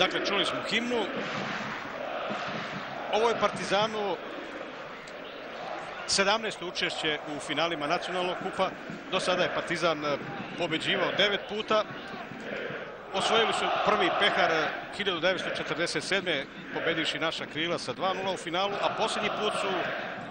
Dakle, čuli smo himnu. Ovo je Partizanu 17. učešće u finalima nacionalnog kupa. Do sada je Partizan pobeđivao 9 puta. Osvojili su prvi pehar 1947. pobedivši naša Krila sa 2:0 u finalu, a posljednji put su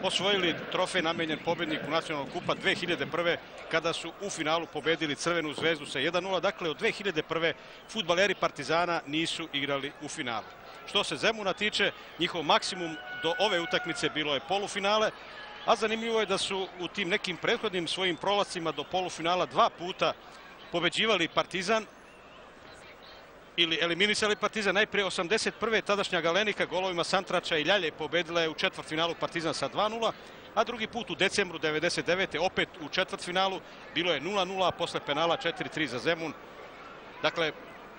osvojili trofej namenjen pobedniku nacionalnog kupa 2001. kada su u finalu pobedili Crvenu zvezdu sa 1:0. Dakle, od 2001. fudbaleri Partizana nisu igrali u finalu. Što se Zemuna tiče, njihov maksimum do ove utakmice bilo je polufinale, a zanimljivo je da su u tim nekim prethodnim svojim prolazima do polufinala 2 puta pobeđivali Partizan ili eliminisali Partizan. Najprije 81. tadašnja Galenika golovima Santrača i Ljalje pobedila je u četvrtfinalu Partizan sa 2:0, a drugi put u decembru 99. opet u četvrtfinalu bilo je 0:0, a posle penala 4:3 za Zemun. Dakle,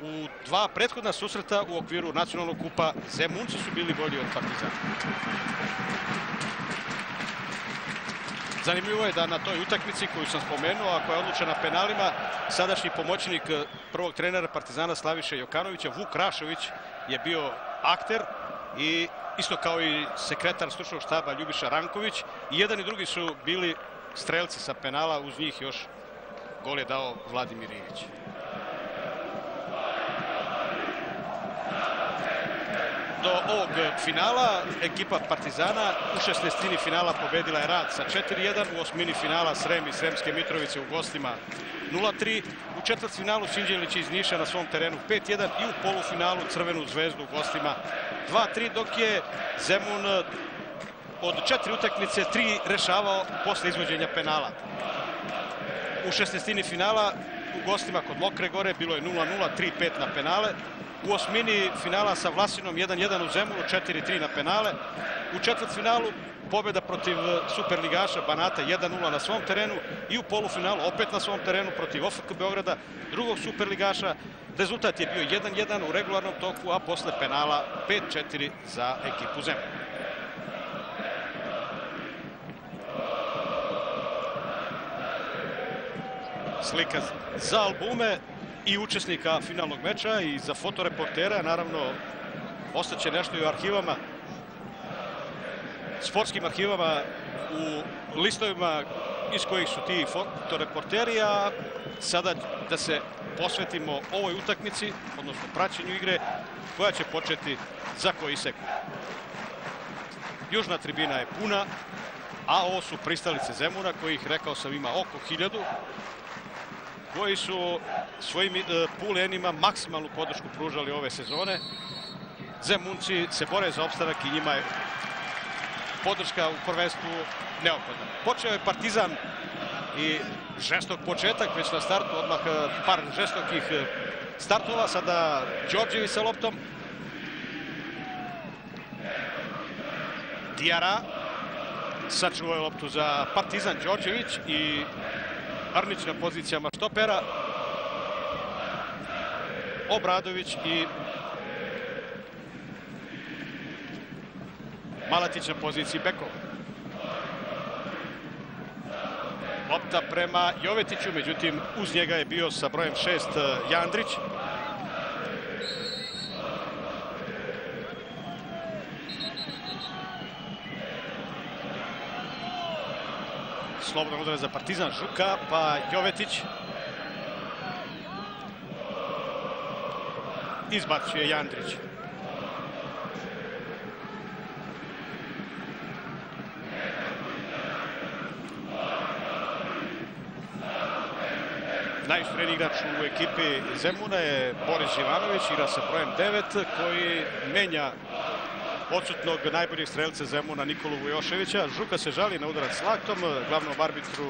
u 2 prethodna susreta u okviru nacionalnog kupa Zemunci su bili bolji od Partizana. Zanimljivo je da na toj utakmici koju sam spomenuo, a koja je odlučena penalima, sadašnji pomoćnik prvog trenera Partizana Slaviše Jokanovića, Vuk Rašović, je bio akter, i isto kao i sekretar stručnog štaba Ljubiša Ranković. I jedan i drugi su bili strelci sa penala, uz njih još gol je dao Vladimir Ivić. Do ovog finala ekipa Partizana u 16. finala pobedila je Rad sa 4:1, u 8. finala Srem i Sremske Mitrovice u gostima 0:3, u četvrtfinalu Sinđelić iz Niša na svom terenu 5:1 i u polufinalu Crvenu zvezdu u gostima 2:3, dok je Zemun od 4 utakmice 3 rešavao posle izvođenja penala. U 16. finala u gostima kod Mokre Gore bilo je 0:0, 3:5 na penale. U 8. finala sa Vlasinom 1:1 u Zemunu, 4:3 na penale. U četvrtfinalu pobjeda protiv superligaša Banata 1:0 na svom terenu, i u polufinalu opet na svom terenu protiv OFK Beograda, drugog superligaša. Rezultat je bio 1:1 u regularnom toku, a posle penala 5:4 za ekipu Zemuna. Slika za albume i učesnika finalnog meča i za fotoreportera, naravno, ostaće nešto i u arhivama, sportskim arhivama, u listovima iz kojih su ti fotoreporteri, a sada da se posvetimo ovoj utakmici, odnosno praćenju igre koja će početi za koji sekund. Južna tribina je puna, a ovo su pristalice Zemuna, kojih, rekao sam, ima oko 1000, koji su svojim pulenima maksimalnu podršku pružali ove sezone. Zemunci se bore za opstanak i njima je podrška u prvenstvu neophodna. Počeo je Partizan i žestok početak, već na startu odmah par žestokih startova. Sada Đorđevi sa loptom. Diara sačuvao je loptu za Partizan, Đorđević i Arnić na pozicijama štopera, Obradović i Malatić na poziciji bekova. Lopta prema Jovetiću, međutim uz njega je bio sa brojem 6 Jandrić. Slobodan udarac za Partizan, Žuka, pa Jovetić. Izbacuje Jandrić. Najuspreniji igrač u ekipi Zemuna je Boris Živanović, igra sa brojem 9, koji menja odsutnog najboljeg strelca Zemuna Nikolu Vujoševića. Žuka se žali na udarac s laktom glavnom arbitru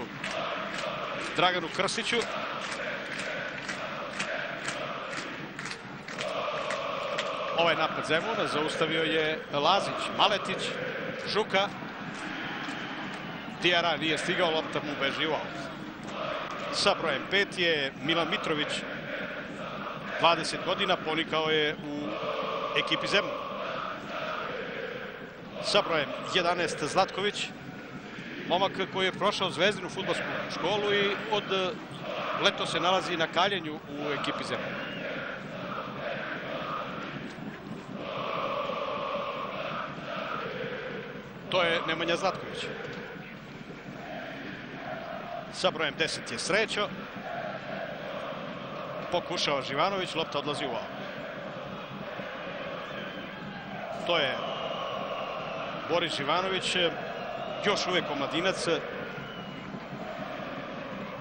Draganu Krstiću. Ovaj napad Zemuna zaustavio je Lazić. Maletić, Žuka, Diara nije stigao, lopta mu beži u aut. Sa brojem 5 je Milan Mitrović, 20 godina, ponikao je u ekipi Zemuna. Sa brojem 11 Zlatković, momak koji je prošao Zvezdinu fudbalsku školu i od leto se nalazi na kaljenju u ekipi Zemuna. to je Nemanja Zlatković. Sa brojem 10 je Srećo. Pokušao Živanović, lopta odlazi u aut. To je Boris Živanović, još uvijek omladinac.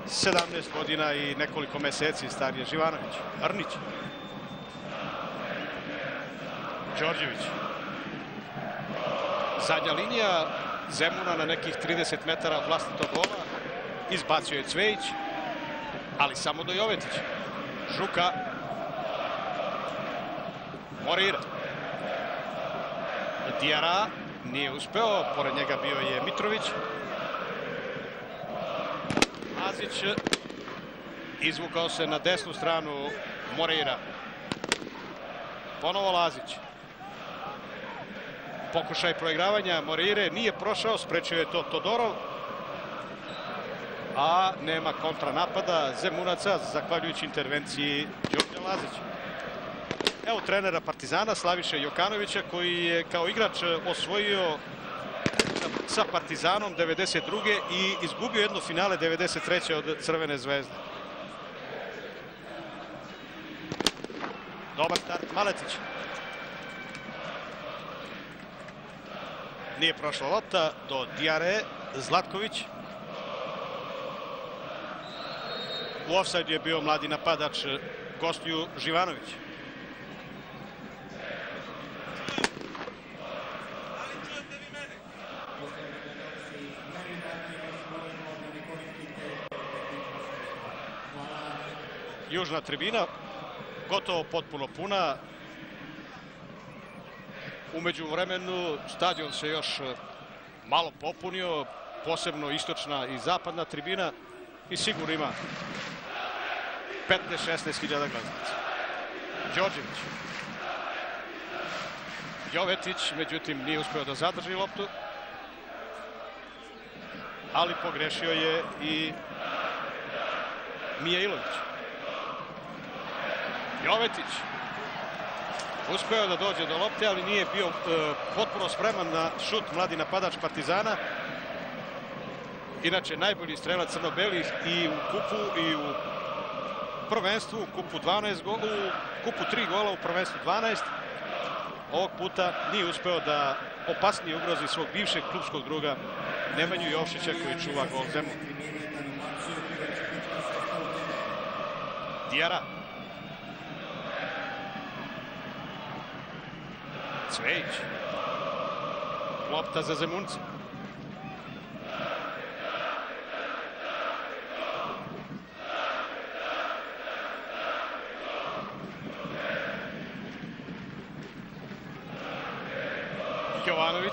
17 godina i nekoliko meseci star je Živanović. Arnić. Đorđević. Zadnja linija Zemuna na nekih 30 metara vlastitog gola. Izbacio je Cvejić, ali samo do Jovetića. Žuka. Morira. Diara nije uspeo, pored njega bio je Mitrović. Lazić izvukao se na desnu stranu Morira. Ponovo Lazić. Pokušaj proigravanja Morire nije prošao, sprečio je to Todorov. A nema kontranapada Zemunaca, zahvaljujući intervenciji Đorđa Lazića. Evo trenera Partizana, Slaviše Jokanovića, koji je kao igrač osvojio sa Partizanom 92. i izgubio jedno finale 93. od Crvene zvezde. Dobar start Maletić. Nije prošla lopta do Diare. Zlatković. U ofsajdu je bio mladi napadač gostiju Živanović. Južna tribina, gotovo potpuno puna. U međuvremenu stadion se još malo popunio, posebno istočna i zapadna tribina, i sigurno ima 15-16 hiljada gledalaca. Đorđević. Jovetić, međutim, nije uspeo da zadrži loptu, ali pogrešio je i Mijailović. Jovetić uspeo da dođe do lopte, ali nije bio potpuno spreman na šut mladi napadač Partizana. Inače, najbolji strelac crno-belih i u kupu i u prvenstvu, u kupu 3 gola, u prvenstvu 12. Ovog puta nije uspeo da opasnije ugrozi svog bivšeg klubskog druga Nemanju Jovšića, koji čuva gol Zemuna. Diara. Cvejić. Lopta za Zemunce. Jovanović.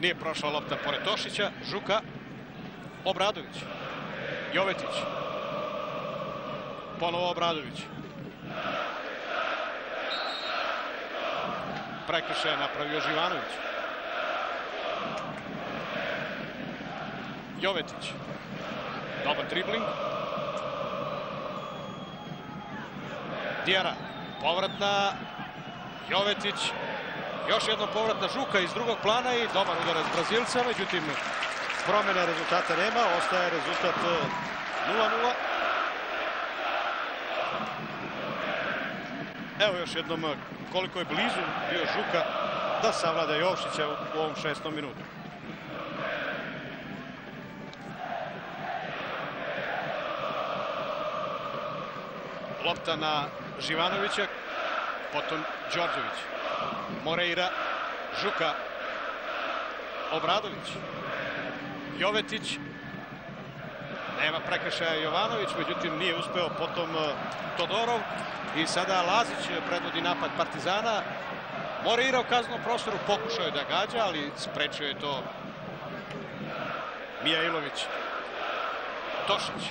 Nije prošla lopta pored Tošića. Žuka. Obradović. Jovetić. Ponovo Obradović. Prekršaj je napravio Živanović. Jovetić. Dobar dribling. Diara. Povratna. Jovetić. Još jednom povratna Žuka iz drugog plana i dobar udarac Brazilca. Međutim, promjena rezultata nema. Ostaje rezultat 0-0. Evo još jednom koliko je blizu bio Žuka da savlada Jovšića u ovom 6. minutu. Lopta na Živanovića, potom Đorđević. Moreira, Žuka, Obradović, Jovetić. Nema prekršaja Jovanović, međutim nije uspeo, potom Todorov i sada Lazić predvodi napad Partizana. Morira u kaznenom prostoru, pokušao je da gađa, ali sprečio je to Mijailović. Tošić.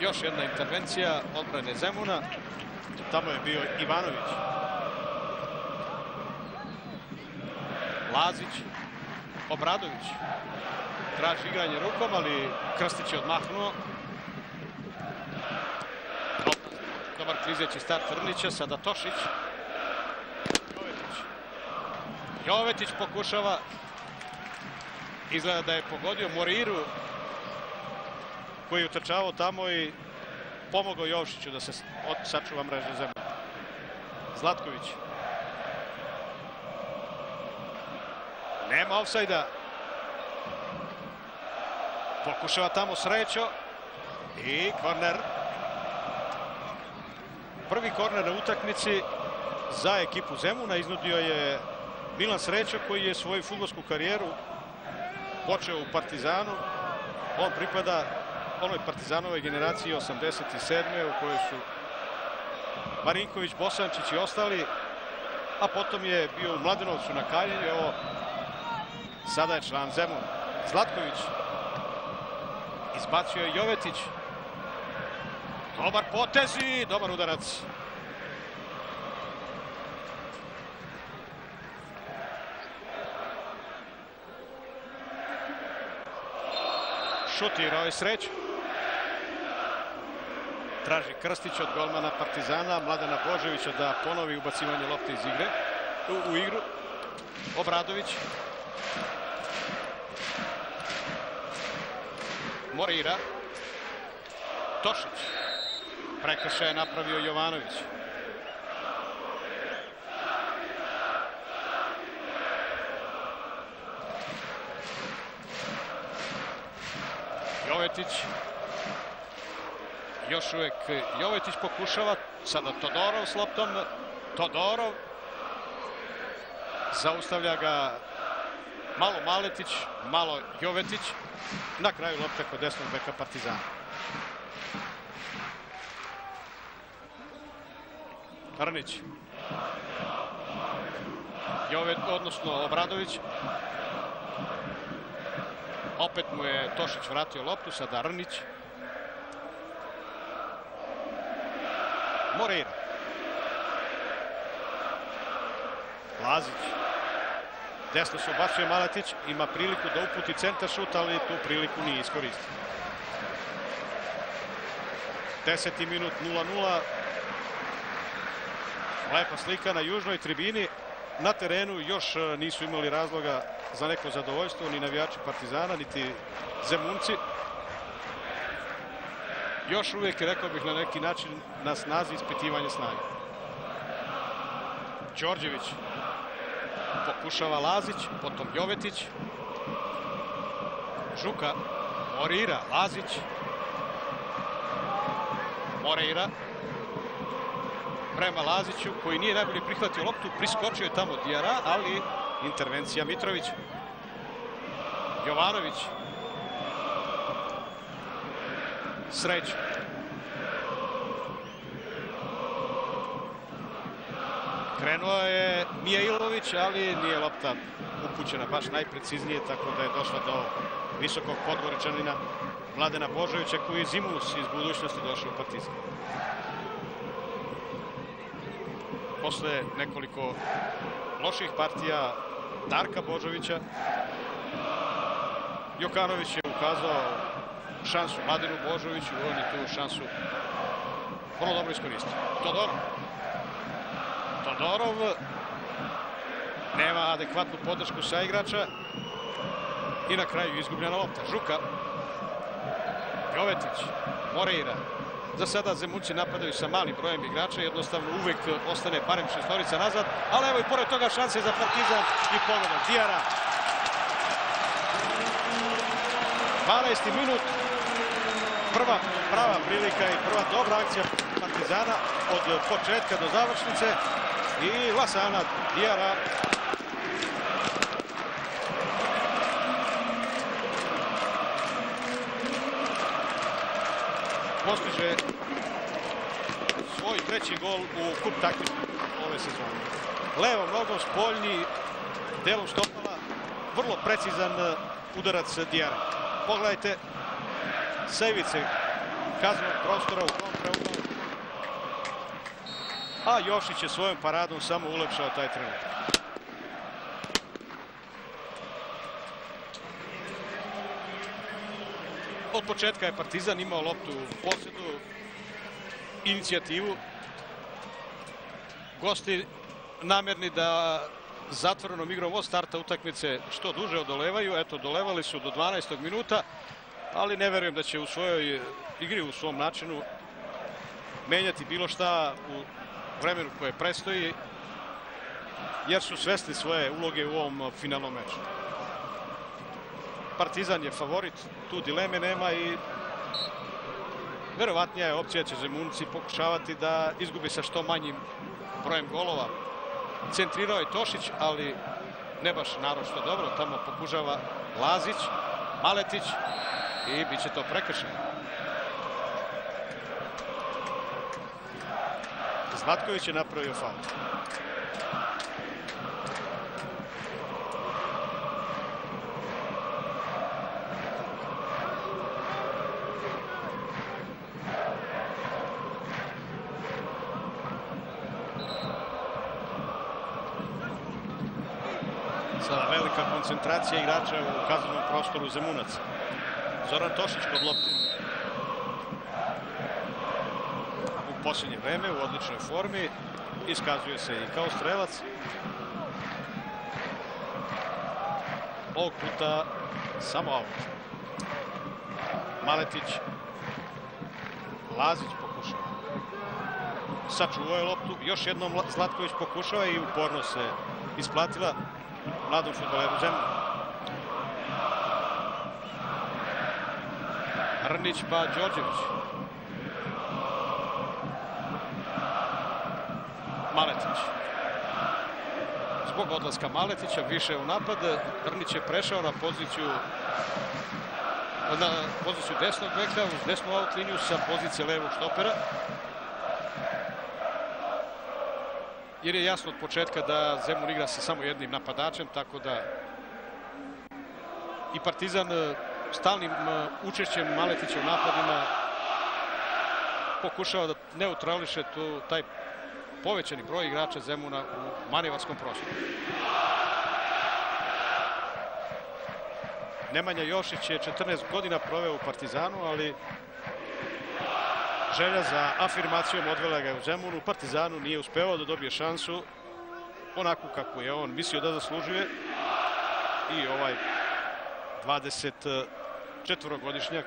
Još jedna intervencija odbrane Zemuna. Tamo je bio Ivanović. Lazić. Obradović. Traži igranje rukom, ali Krstić je odmahnuo. Dobar klizeći start Vrnića, sada Tošić. Jovetić pokušava, izgleda da je pogodio Moriru koji je utrčavao tamo i pomogao Jovšiću da se sačuva mreža zemlje. Zlatković. Nema ofsajda. Pokušava tamo Srećo i korner. Prvi korner na utakmici za ekipu Zemuna iznudio je Milan Srećo koji je svoju fudbalsku karijeru počeo u Partizanu. On pripada onoj Partizanove generaciji 87. u kojoj su Marinković, Bosančić i ostali, a potom je bio u Mladenovcu na Kaljenju. Evo, sada je član Zemun. Zlatković izbacio je Jovetić. Dobar potez i dobar udarac. Šutirao je Sreću. Traži Krstić od golmana Partizana, Mladena Božovića, da ponovi ubacivanje lopte iz igre u igru. Obradović. Morira. Tošić. Prekršaj je napravio Jovanović. Jovetić. Još uvek Jovetić pokušava. Sada Todorov s loptom. Todorov. Zaustavlja ga malo Maletić, malo Jovetić. Na kraju lopta kod desnog beka Partizana. Arnić. Obradović. Opet mu je Tošić vratio loptu, sada Arnić. Moreira. Lazić. Desno se ubacuje Maletić, ima priliku da uputi centaršut, ali tu priliku nije iskoristio. 10. minut 0-0. Lepa slika na južnoj tribini. Na terenu još nisu imali razloga za neko zadovoljstvo, ni navijači Partizana, niti Zemunci. Još uvijek, rekao bih, na neki način na snazi ispitivanje snage. Đorđević. Pokušava Lazić, potom Jovetić. Žuka. Morira. Lazić. Moreira. Prema Laziću, koji nije najbolje prihvatio loptu, priskočio je tamo Dijara, ali intervencija Mitrović. Jovanović. Sreću. Krenuo je Mijailović, ali nije lopta upućena baš najpreciznije, tako da je došla do visokog Podgoričanina Mladena Božovića, koji je zimus iz budućnosti došao u Partizan. Posle nekoliko loših partija Darka Božovića, Jokanović je ukazao šansu Mladenu Božoviću, on je tu šansu vrlo dobro iskoristio. Todorov. Todorov nema adekvatnu podršku sa igrača i na kraju izgubljena lopta. Žuka. Jovetić. Moreira. Za sada Zemunci napadaju sa malim brojem igrača, jednostavno uvek ostane barem šestorica nazad, ali evo i pored toga šanse za Partizan i pogodak Dijara. 12. minut, prva prava prilika i prva dobra akcija Partizana od početka do završnice i Lasana Dijara. Postiže svoj treći gol u kup takmičenja ove sezone. Levom nogom spoljni, delom stopala, vrlo precizan udarac Dijara. Pogledajte sa ivice kaznenog prostora u tom preuzmu. A Jovšić je svojom paradom samo ulepšao taj trenutak. Od početka je Partizan imao loptu u posjedu, inicijativu. Gosti namerni da zatvorenom igrom od starta utakmice što duže odolevaju. Eto, dolevali su do 12. minuta, ali ne verujem da će u svojoj igri, u svom načinu menjati bilo šta u vremenu koje prestoji, jer su svesni svoje uloge u ovom finalnom meču. Partizan je favorit, tu dileme nema i verovatnija je opcija će Zemunci pokušavati da izgubi sa što manjim brojem golova. Centrirao je Tošić, ali ne baš naročito dobro. Tamo pokušava Lazić, Maletić i bit će to prekršeno. Zlatković je napravio faul. Sada velika koncentracija igrača u kaznenom prostoru Zemunaca. Zoran Tošić kod lopte. U posljednje vreme u odličnoj formi. Iskazuje se i kao strelac. Ovog puta samo aut. Maletić. Lazić pokušava. Sačuvao je loptu. Još jednom Zlatković pokušava i uporno se isplatila mladom fudbaleru Zemuna. Rnić pa Đorđević. Maletić. Zbog odlaska Maletića više u napad, Rnić je prešao na poziciju desnog beka uz desnu aut liniju sa pozicije levog štopera, jer je jasno od početka da Zemun igra sa samo jednim napadačem, tako da i Partizan stalnim učešćem Maletića u napadima pokušava da neutrališe taj povećani broj igrača Zemuna u manevarskom prostoru. Nemanja Jošić je 14 godina proveo u Partizanu, ali želja za afirmacijom odvela ga je u Zemunu. Partizanu nije uspeo da dobije šansu onako kako je on mislio da zaslužuje. I ovaj 24-godišnjak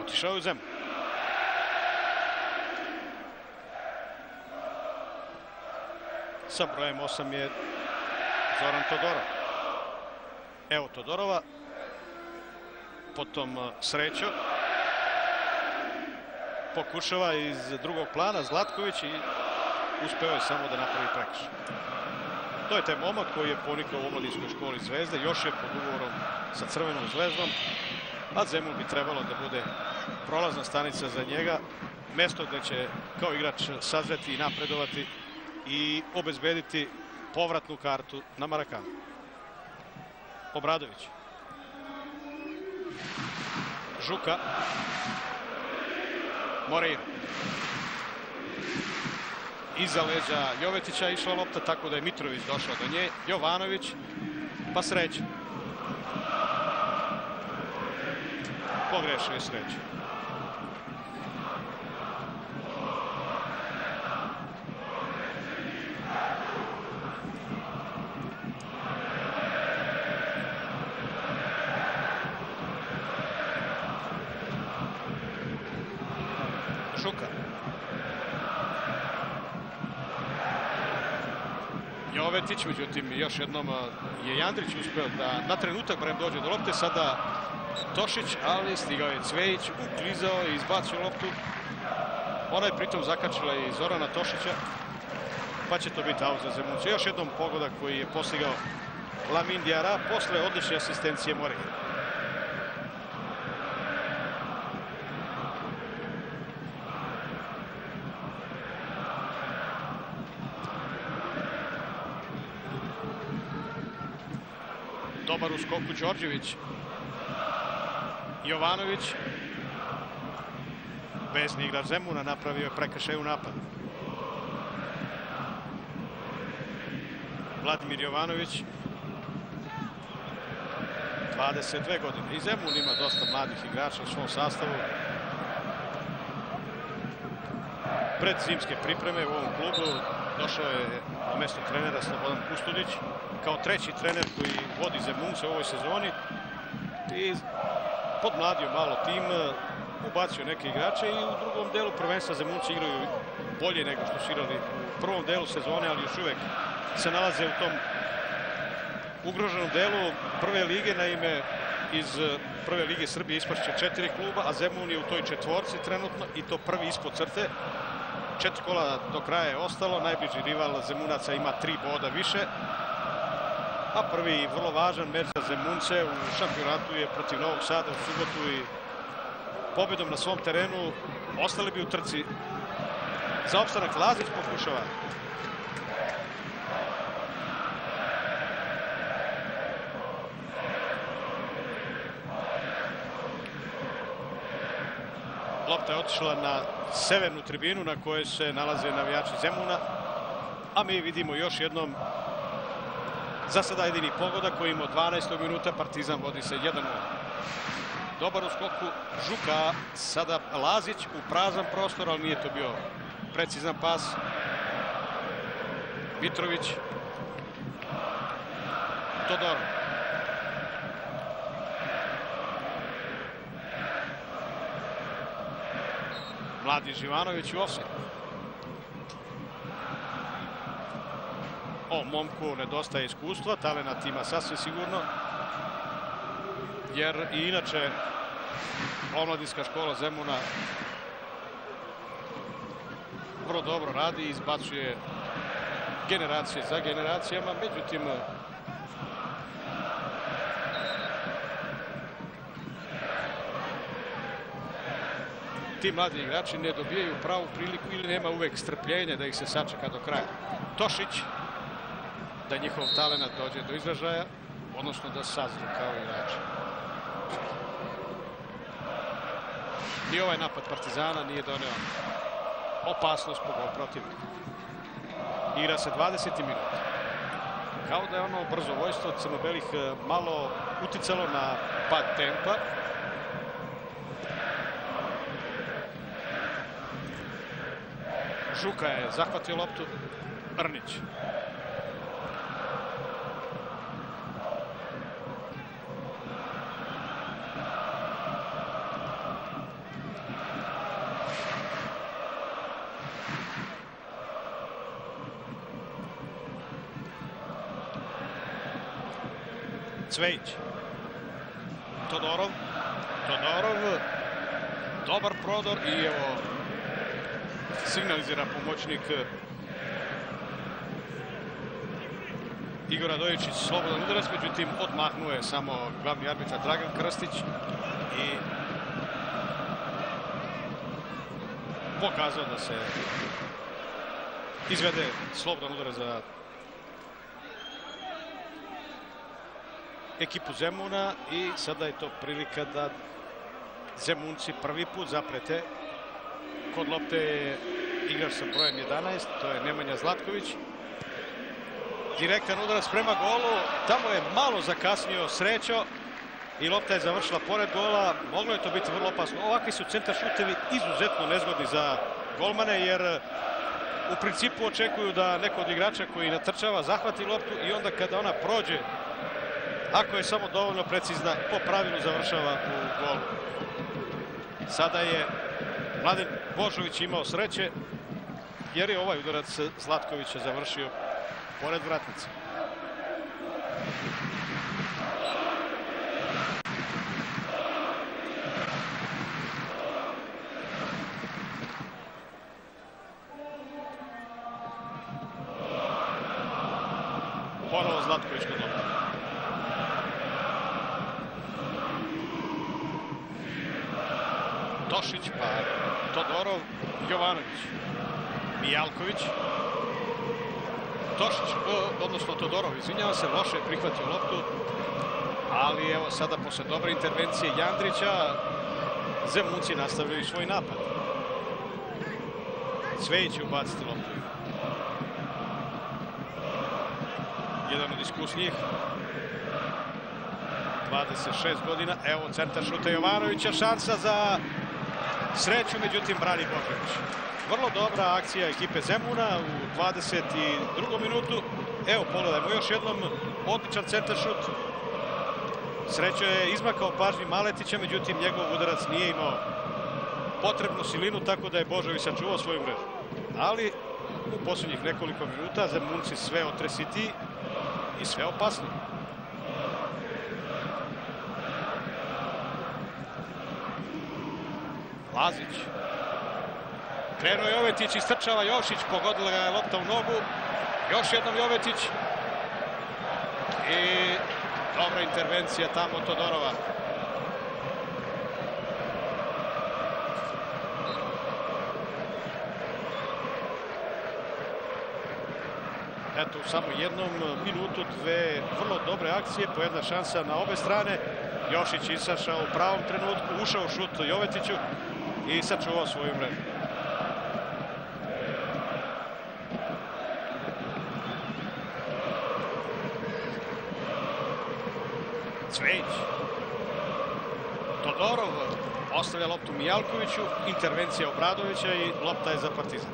otišao je u Zemun. Sa brojem 8 je Zoran Todorov. Evo Todorova, potom Srećo. Pokušava iz drugog plana Zlatković i uspeo je samo da napravi prekršaj. To je taj momak koji je ponikao u omladinskoj školi Zvezde, još je pod ugovorom sa Crvenom zvezdom, a Zemun bi trebalo da bude prolazna stanica za njega, mesto gde će kao igrač sazreti i napredovati i obezbediti povratnu kartu na Marakanu. Obradović. Žuka. Moreira. Iza leđa Ljovetića išla lopta, tako da je Mitrović došao do nje. Jovanović, pa Sreća. Pogrešio je Sreća. Jovetić, međutim, još jednom je Jandrić uspeo da na trenutak barem dođe do lopte. Sada Tošić, ali stigao je Cvejić, uklizao i izbacio loptu. Ona je pritom zakačila i Zorana Tošića, pa će to biti aut za Zemunce. Još jednom pogodak koji je postigao Lamin Diarra posle odlične asistencije Moreira. Dobar u skoku Đorđević. Jovanović. Vezni igrač Zemuna napravio je prekršaj u napadu. Vladimir Jovanović. 22 godine. I Zemun ima dosta mladih igrača u svom sastavu. Pred zimske pripreme u ovom klubu došao je na mesto trenera Slobodan Kustodić, kao treći trener koji vodi Zemunce u ovoj sezoni i podmladio malo tim, ubacio neke igrače i u drugom delu prvenstva Zemunce igraju bolje nego što su igrali u prvom delu sezone, ali još uvek se nalaze u tom ugroženom delu prve lige. Naime, iz prve lige Srbije ispašće 4 kluba, a Zemun je u toj četvorci trenutno i to prvi ispod crte. 4 kola do kraja je ostalo, najbliži rival Zemunaca ima 3 boda više, a prvi i vrlo važan meč za Zemunce u šampionatu je protiv Novog Sada u subotu i pobedom na svom terenu ostali bi u trci za opstanak. Lazić pokušava. Lopta je otišla na severnu tribinu na kojoj se nalaze navijači Zemuna, a mi vidimo još jednom za sada jedini pogodak koji ima 12. minuta. Partizan vodi se 1-0. Dobar u skoku Žuka, sada Lazić u prazan prostor, ali nije to bio precizan pas. Mitrović, Todor. Mladi Živanović u ofsajd. O momku nedostaje iskustva, talenat ima sasvim sigurno, jer i inače omladinska škola Zemuna vrlo dobro radi i izbacuje generacije za generacijama, međutim ti mladi igrači ne dobijaju pravu priliku ili nema uvek strpljenje da ih se sačeka do kraja. Tošić, da njihov talenat dođe do izražaja, odnosno da sazru kao igrači. I ovaj napad Partizana nije doneo opasnost po gol protivnika. Igra se 20 minuta. Kao da je ono brzo vojstvo crno-belih malo uticalo na pad tempa. Žuka je zahvatio loptu. Brnić. Cvejić. Todorov. Todorov. Dobar prodor i evo signalizira pomoćnik Igor Radojičić slobodan udarac, međutim odmahnuo je samo glavni arbitar Dragan Krstić i pokazao da se izvede slobodan udarac za ekipu Zemuna i sada je to prilika da Zemunci prvi put zaprete. Kod lopte je igrač sa brojem 11, to je Nemanja Zlatković. Direktan udarac prema golu, tamo je malo zakasnio Srećo i lopta je završila pored gola. Moglo je to biti vrlo opasno. Ovakvi su centar šutevi izuzetno nezgodni za golmane, jer u principu očekuju da neko od igrača koji natrčava zahvati loptu i onda kada ona prođe, ako je samo dovoljno precizna, po pravilu završava u golu. Sada je Mladen Božović imao sreće, jer je ovaj udarac Zlatkovića završio pored vratnice. Ponovo Zlatković kod lopte. Tošić, pa Todorov, Jovanović, Mijalković, Tošić, odnosno Todorov, izvinjava se, loše je prihvatio loptu, ali evo sada posle dobre intervencije Jandrića, Zemunci nastavljaju svoj napad. Cvejić će ubaciti loptu. Jedan od iskusnijih, 26 godina, evo centar šuta Jovanovića, šansa za Sreću, međutim, brani Božanić. Vrlo dobra akcija ekipe Zemuna u 22. minutu. Evo, pogledajmo još jednom, odličan centaršut. Srećo je izmakao pažnji Maletića, međutim, njegov udarac nije imao potrebnu silinu, tako da je Božović sačuvao svoju mrežu. Ali u posljednjih nekoliko minuta Zemunci sve otresitiji i sve opasniji. Lazić. Krenuo Jovetić, istrčava Jošić, pogodila ga je lopta u nogu. Još jednom Jovetić. I dobra intervencija tamo Todorova. Eto, u samo jednom minutu dve vrlo dobre akcije, po jedna šansa na obe strane. Jošić izašao u pravom trenutku, ušao u šut Jovetiću i sačuvao svoju mrežu. Cvejić. Todorov ostavlja loptu Mijalkoviću, intervencija Obradovića i lopta je za Partizan.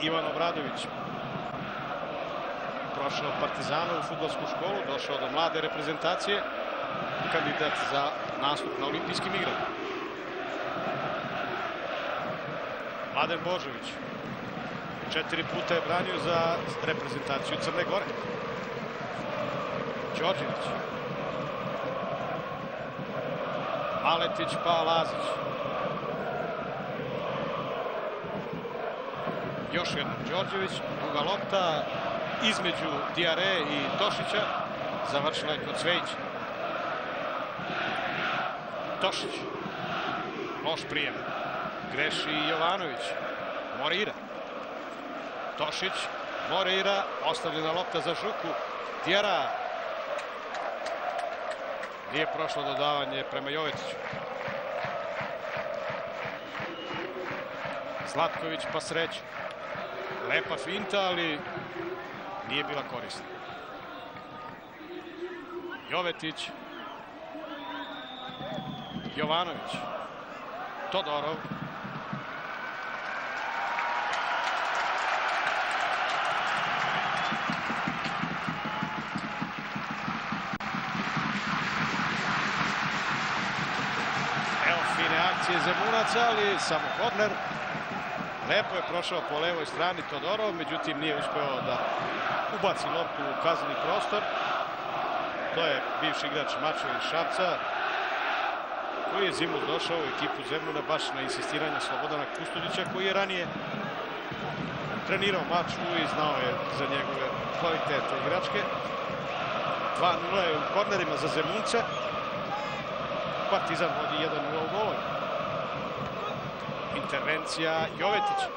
Ivan Obradović. Prošao Partizanu u fudbalsku školu, došao do mlade reprezentacije. Kandidat za nastup na olimpijskim igrama. Mladen Božović. 4 puta je branio za reprezentaciju Crne Gore. Đorđević. Maletić pa Lazić. Još jednom Đorđević. Druga lopta između Diare i Tošića. Završila je kod Cvejića. Tošić. Loš prijem. Greši Jovanović. Morira. Tošić. Morira. Ostavljena lopta za Žuku. Tjera. Nije prošlo dodavanje prema Jovetiću. Slatković pa Sreća. Lepa finta, ali nije bila korisna. Jovetić. Jovanović. Todorov. Evo fine akcije Zemunaca, ali samo korner. Lepo je prošao po levoj strani Todorov, međutim nije uspeo da ubaci loptu u kazneni prostor. To je bivši igrač Mačva iz Šapca, koji je zimu došao u ekipu Zemuna baš na insistiranje Slobodana Kustodića, koji je ranije trenirao Mačvu i znao je za njegove kvalitete igračke. 2-0 je u kornerima za Zemunce. Partizan vodi 1-0 u golu. Intervencija Jovetića.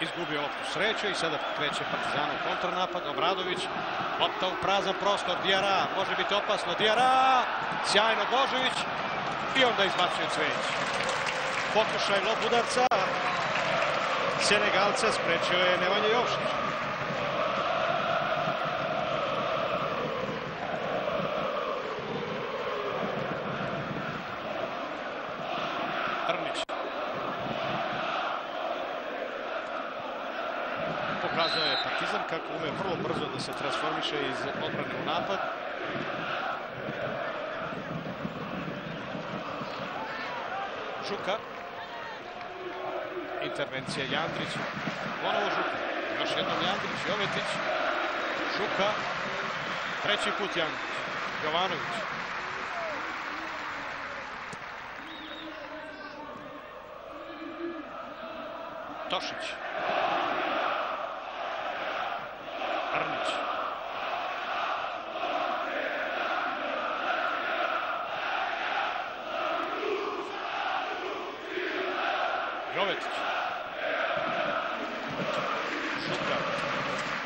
Izgubio loptu Sreću i sada kreće Partizan u kontranapad. Obradović, lopta u prazan prostor, Diara, može biti opasno, Diara, sjajno Božović i onda izbacuje Cvejić. Pokušaj lob udarca Senegalca sprečio je Nemanja Jošić. Pokazao je Partizan kako ume vrlo brzo da se transformiše iz odbrane u napad. Žuka. Intervencija Jandrića. Ponovo Žuka. Još jednom Jandrić, Jovetić. Žuka. Treći put Jandrić. Jovanović. Tošić. Arnić. Jovetić. Šuka.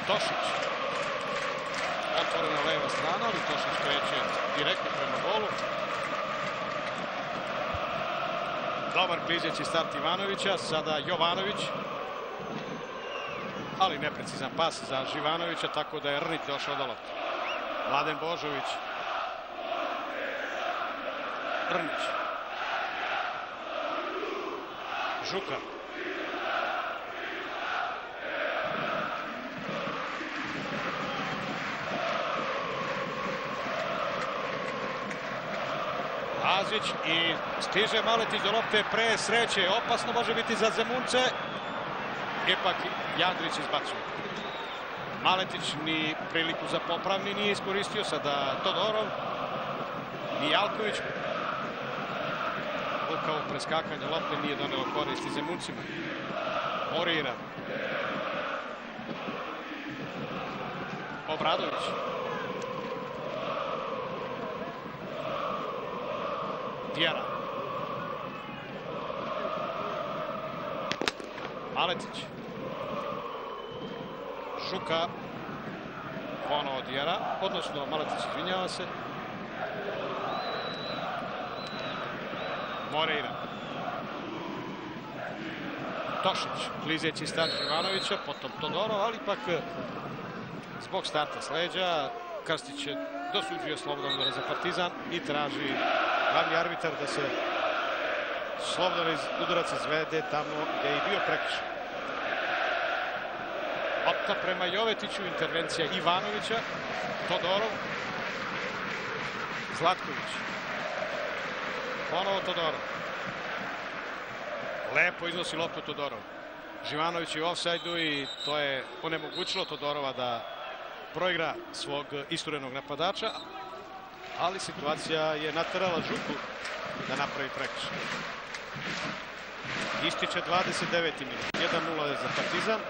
Tošić. Otvorena leva strana, ali Tošić kreće direktno prema golu. Dobar klizeći start Ivanovića, sada Jovanović. ali neprecizan pas za Živanovića, tako da je Rnić došao do lopte. Mladen Božović. Rnić. Žukar. Lazić i stiže Maletić do lopte pre sreće. Opasno može biti za Zemunce. Ipak Jandrić izbacuje. Maletić ni priliku za popravni nije iskoristio. Sada Todorov. Ni Alković. Luka u preskakanje lopte nije doneo koristi Zemuncima. Morira. Obradović. Tijera. Maletić. Šuka. Ponovo Tijera. Odnosno, Maletić izvinjava se. Moreira. Tošić. Klizeći start Živanovića. Potom Todorov, ali ipak zbog starta s leđa Krstić je dosuđio slobodan udarac za Partizan i traži glavni arbitar da se slobodan udarac izvede tamo gdje je i bio prekršaj. Lopta prema Jovetiću, intervencija Ivanovića, Todorov, Zlatković. Ponovo Todorov. Lepo iznosi loptu Todorov. Živanović je u ofsajdu i to je onemogućilo Todorova da proigra svog isturenog napadača, ali situacija je naterala Žuku da napravi prekršaj. Ističe 29. minut. 1-0 za Partizan.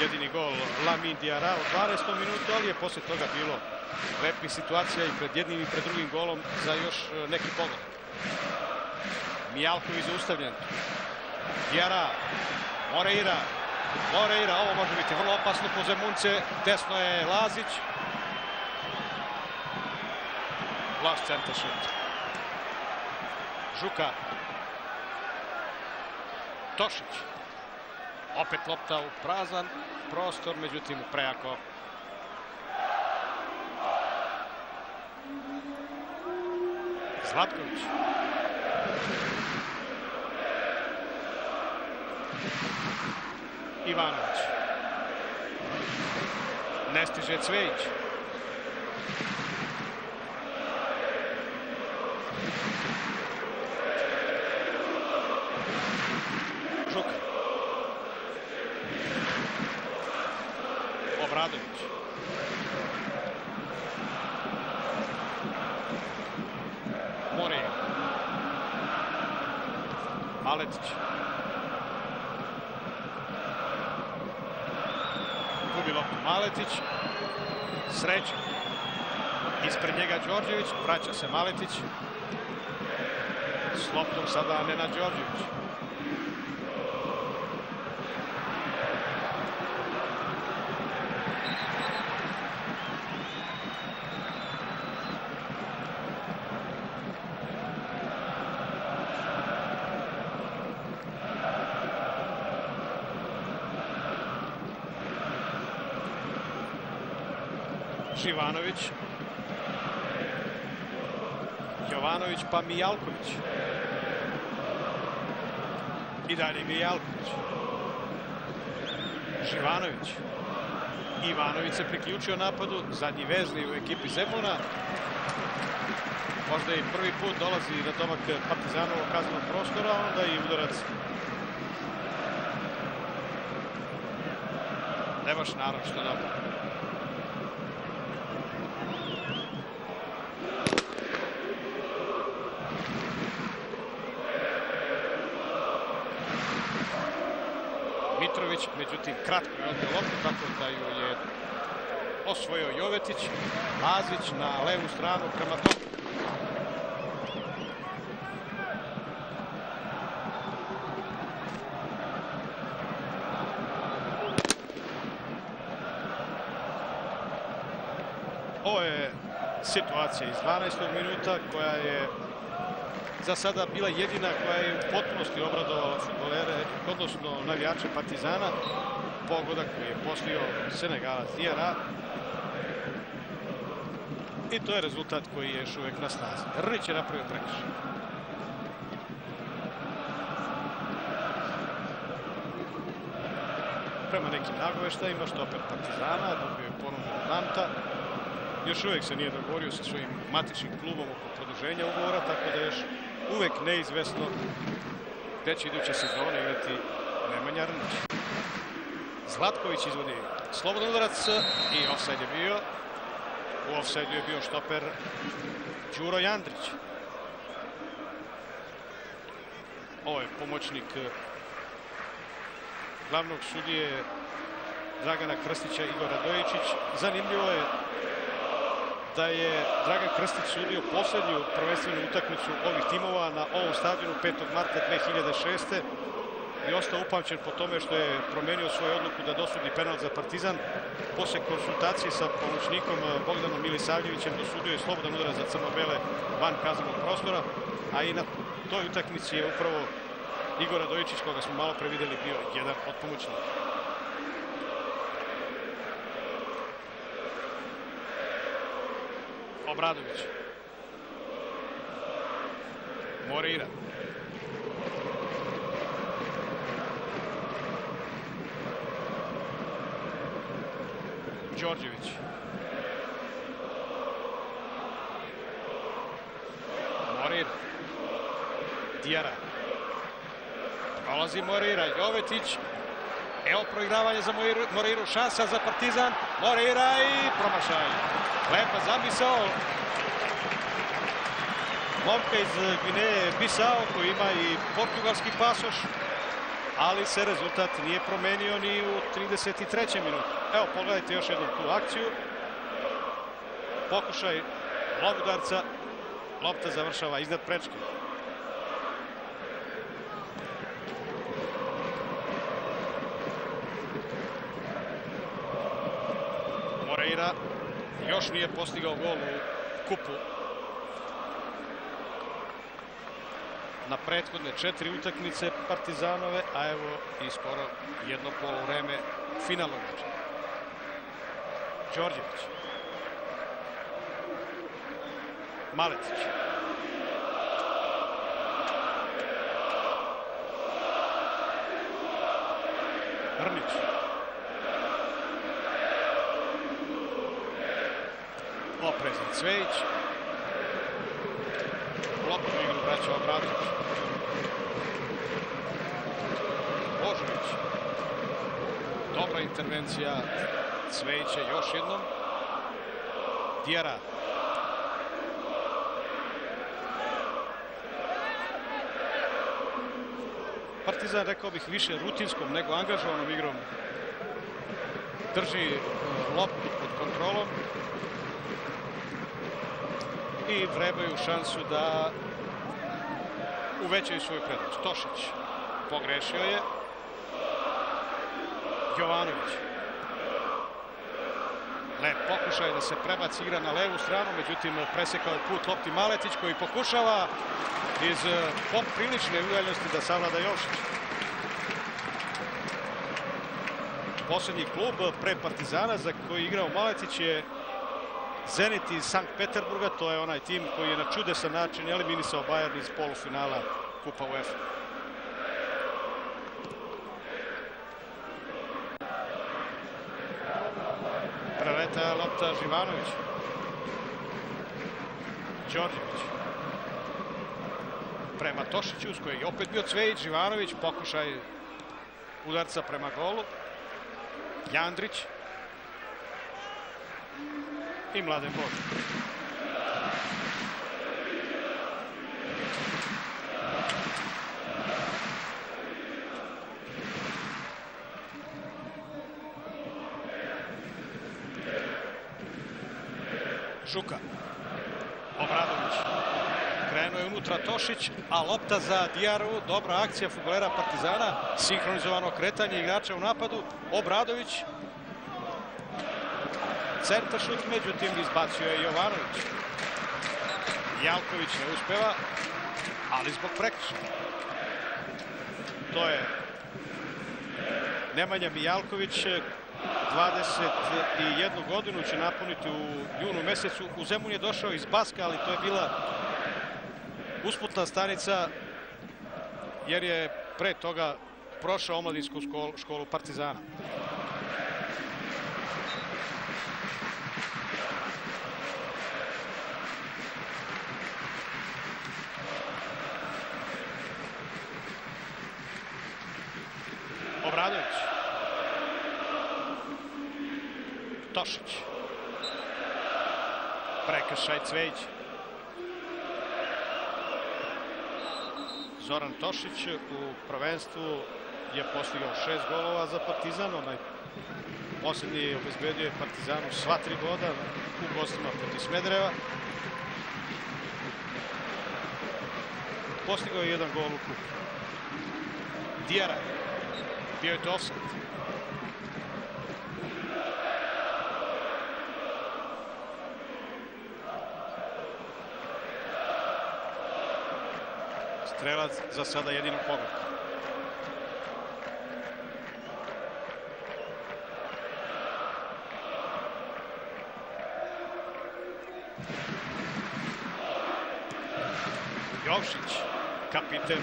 Jedini gol Lamin Diarra u 12. minutu, ali je poslije toga bilo lepih situacija i pred jednim i pred drugim golom za još neki pogled. Mijalković zaustavljen. Diarra, Moreira, ovo može biti vrlo opasno po Zemunce. Desno je Lazić. Loš centar šut. Žuka. Tošić. Opet lopta u prazan prostor, međutim prejako. Zlatković. Ivanović. Ne stiže Cvejić. Obradović. Morije. Maletić. Gubi loptu Maletić. Sreća. Ispred njega Đorđević. Vraća se Maletić. S loptom sada Nenad Đorđević. Živanović. Jovanović pa Mijalković. I dalje Mijalković. Živanović. Ivanović se priključio napadu. Zadnji vezni u ekipi Zemuna. Možda i prvi put dolazi na domak Partizanovog kaznenog prostora, onda i udarac. Ne baš naročito dobro. Međutim, kratko je odneo loptu, tako da ju je osvojio Jovetić. Lazić na levu stranu prema toku. Ovo je situacija iz 12. minuta koja je za sada bila jedina koja je u potpunosti obradovala fudbalere, odnosno navijače Partizana. Pogodak koji je poslio Senegalac Dijara. I to je rezultat koji je još uvijek na snazi. Rnić je napravio prekršaj. Prema nekim nagoveštajima, štoper Partizana, dobio je ponovno od Nanta. Još uvijek se nije dogovorio sa svojim matičnim klubom oko produženja ugovora, tako da još uvijek neizvesno gdje će iduće sezone igrati Nemanja Rnić. Zlatković izvodi slobodan udarac i ofsajd je bio. U ofsajdu je bio štoper Đuro Jandrić. Ovo je pomoćnik glavnog sudije Dragana Krstića, Igor Radojičić. Zanimljivo je da je Dragan Krstić sudio posljednju prvenstvenu utakmicu ovih timova na ovom stadionu 5. marta 2006. i ostao upamćen po tome što je promenio svoju odluku da dosudi penal za Partizan. Posle konsultacije sa pomoćnikom Bogdanom Milisavljevićem dosudio je slobodan udarac za crno-bele van kaznenog prostora, a i na toj utakmici je upravo Igor Radojičić, koga smo malo pre videli, bio jedan od pomoćnika. Obradović. Morira. Đorđević. Morir. Dijara. Prolazi Morira. Jovetić. Evo proigravanje za Moriru. Šansa za Partizan. Morira i promašaj. Lepa zamisao momka iz Gvineje Bisao, koji ima i portugalski pasoš, ali se rezultat nije promenio ni u 33. minutu. Evo, pogledajte još jednu tu akciju. Pokušaj lobudarca, lopta završava iznad prečke. Moreira još nije postigao gol u kupu. Na prethodne 4 utakmice Partizanove, a evo i skoro jedno poluvreme finalnog meča. Đorđević. Maletić. Rnić. Oprezan Cvejić. Bloknu igru vraća Obradović. Božović. Dobra intervencija Cvejića još jednom. Dijara. Partizan, rekao bih, više rutinskom nego angažovanom igrom drži loptu pod kontrolom i vrebaju šansu da uvećaju svoju prednost. Tošić pogrešio je. Jovanović. Lep pokušaj da se prebaci igra na levu stranu, međutim presekao je put lopti Maletić, koji pokušava iz poprilične udaljenosti da savlada Jošić. Posljednji klub pre Partizana za koji je igrao Maletić je Zenit iz Sankt Peterburga. To je onaj tim koji je na čudesan način eliminisao Bayern iz polufinala Kupa UEFA. Preleta lopta Živanović. Đorđević. Prema Tošiću, s kojeg je opet bio Cvejić. Živanović, pokušaj udarca prema golu. Jandrić. I Mladen Božić. Šuka. Obradović. Krenuo je unutra Tošić, a lopta za Dijaru. Dobra akcija fudbalera Partizana. Sinhronizovano kretanje igrača u napadu. Obradović. Centaršut, međutim, izbacio je Jovanović. Jalković ne uspeva, a ali zbog prekršaja. To je Nemanja Mijalković, 21 godinu će napuniti u junu mesecu. U Zemun je došao iz Baska, ali to je bila usputna stanica jer je pre toga prošao omladinsku školu Partizana. Obradović. Tošić. Prekršaj Cvejić. Zoran Tošić u prvenstvu je postigao 6 golova za Partizan. Onaj posljednji je obezbedio Partizanu sva 3 goda u gostima protiv Smedereva. Postigao je 1 gol u kupu. Dijara. Bio je to ofsajt. Strelac za sada jedino pogodak. Jovšić, kapiten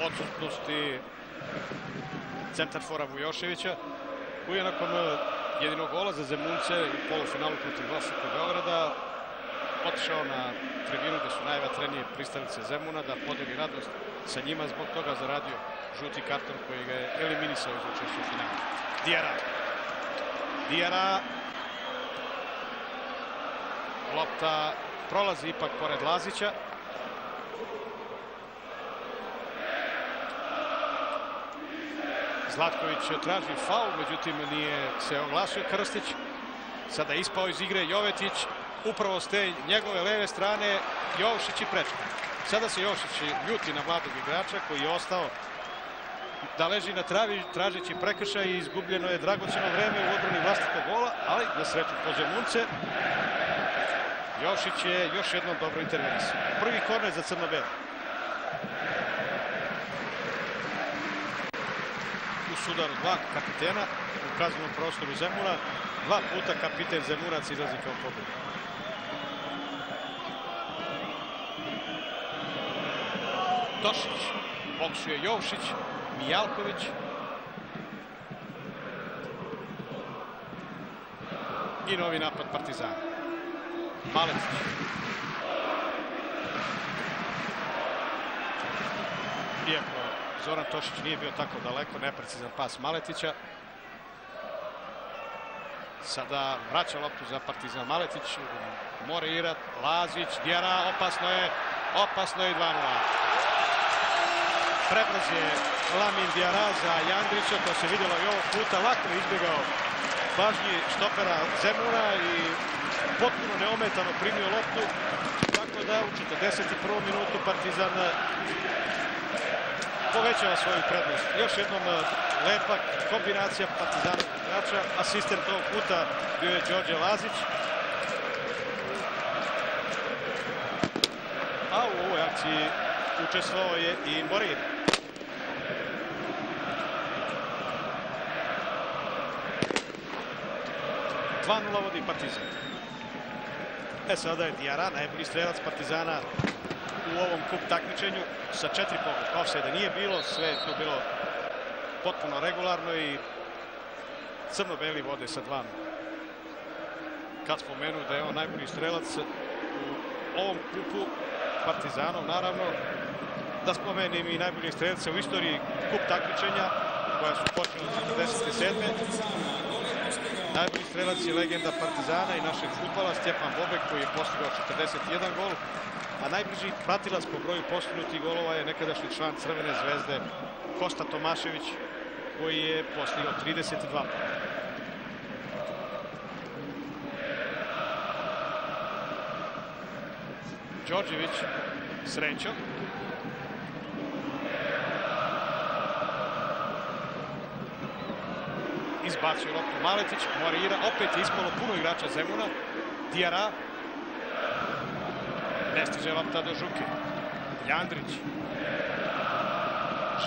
u odsutnosti centarfora Vujoševića, koji je nakon jedinog gola za Zemunce u polufinalu protiv Vlasnika Beograda otišao na tribinu gde su najvatrenije pristalice Zemuna da podeli radost sa njima, zbog toga zaradio žuti karton koji ga je eliminisao iz učešća u finalu. Dijara. Lopta prolazi ipak pored Lazića. Zlatković traži faul, međutim nije se oglasio Krstić. Sada je ispao iz igre Jovetić, upravo s te njegove leve strane Jovšić i prečka. Sada se Jovšić ljuti na mladog igrača koji je ostao da leži na travi tražeći prekršaj i izgubljeno je dragoceno vreme u odbrani vlastitog gola, ali na sreću Zemunce. Jovšić je još jednom dobro intervenisao. Prvi korner za crno-belo. Sudar dva kapitena u kaznenom prostoru Zemuna. Dva puta kapiten Zemunac izlazi kao pobjeda. Tošić. Boksuje Jovšić. Mijalković. I novi napad Partizana. Maletić. Iako Zoran Tošić nije bio tako daleko, neprecizan pas Maletića. Sada vraća loptu za Partizan Maletić, mora igrati Lazić, Dijara, opasno je 2-0. Prebrz je Lamin Dijara za Jandrića, to se vidjelo i ovog puta, lako je izbjegao pažnji štopera Zemuna i potpuno neometano primio loptu, tako da u 41. minutu Partizan povećava svoju prednost. Još jednom lepa kombinacija Partizanovog igrača. Asistent ovog puta bio je Đorđe Lazić. A u ovoj akciji učestvovao je i Morin. Dva nula vodi Partizan. E sada je Dijara, najbolji strelac Partizana u ovom kup takmičenju sa 4 pogotka. Ofsajda nije bilo, sve je tu bilo potpuno regularno i crno-beli vode sa 2-0. Kad spomenu da je on najbolji strelac u ovom kupu Partizanov, naravno da spomenim i najbolji strelac u istoriji kup takmičenja koja su počela od 1997. Najbolji strelac je legenda Partizana i našeg fudbala Stjepan Bobek koji je postigao 41 gol. A najbliži pratilac po broju postignutih golova je nekadašnji član Crvene zvezde Kosta Tomašević koji je postigao 32 gola. Đorđević, Srećo. Izbacio loptu Maletić, Morira, opet je ispalo puno igrača Zemuna. Dijara. Ne stiže lopta do Žuke. Jandrić.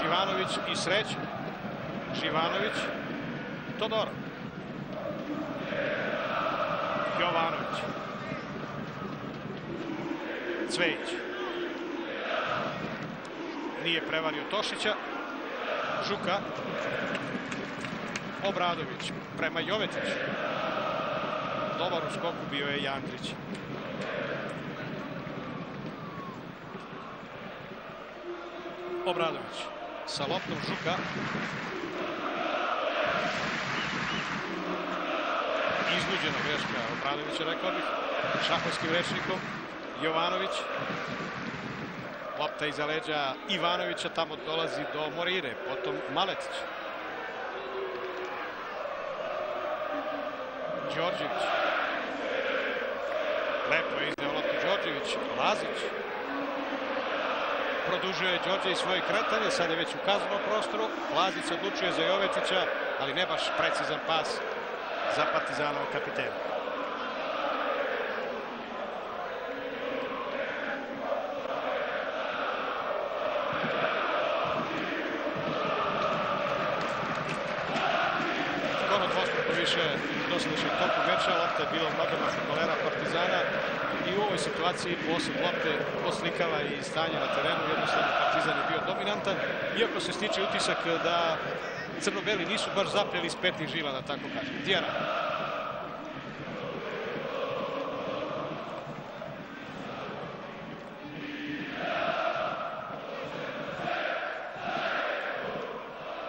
Živanović i sreća. Živanović. Todorov. Jovanović. Cvejić. Nije prevario Tošića. Žuka. Obradović prema Jovetiću. Dobar u skoku bio je Jandrić. Obradović sa loptom, Žuka. Iznuđena greška Obradovića, rekao bih, šahovskim rečnikom. Jovanović. Lopta iza leđa Ivanovića, tamo dolazi do Morire, potom Maletić. Đorđević. Lepo je izneo loptu Đorđević. Lazić. Produžio je Đorđević svoje kretanje, sad je već u kaznenom prostoru. Lazić odlučuje za Jovetića, ali ne baš precizan pas za Partizanov kapitena. Skoro dvostruko više dosadašnjeg toku meča, lopta je bila u nogama fudbalera Partizana i u ovoj situaciji posjed lopte oslikava i stanje na terenu. Jednostavno Partizan je bio dominantan, iako se stiče utisak da crno-beli nisu baš zapljeli iz petnih žila, da tako kažem. Dijara.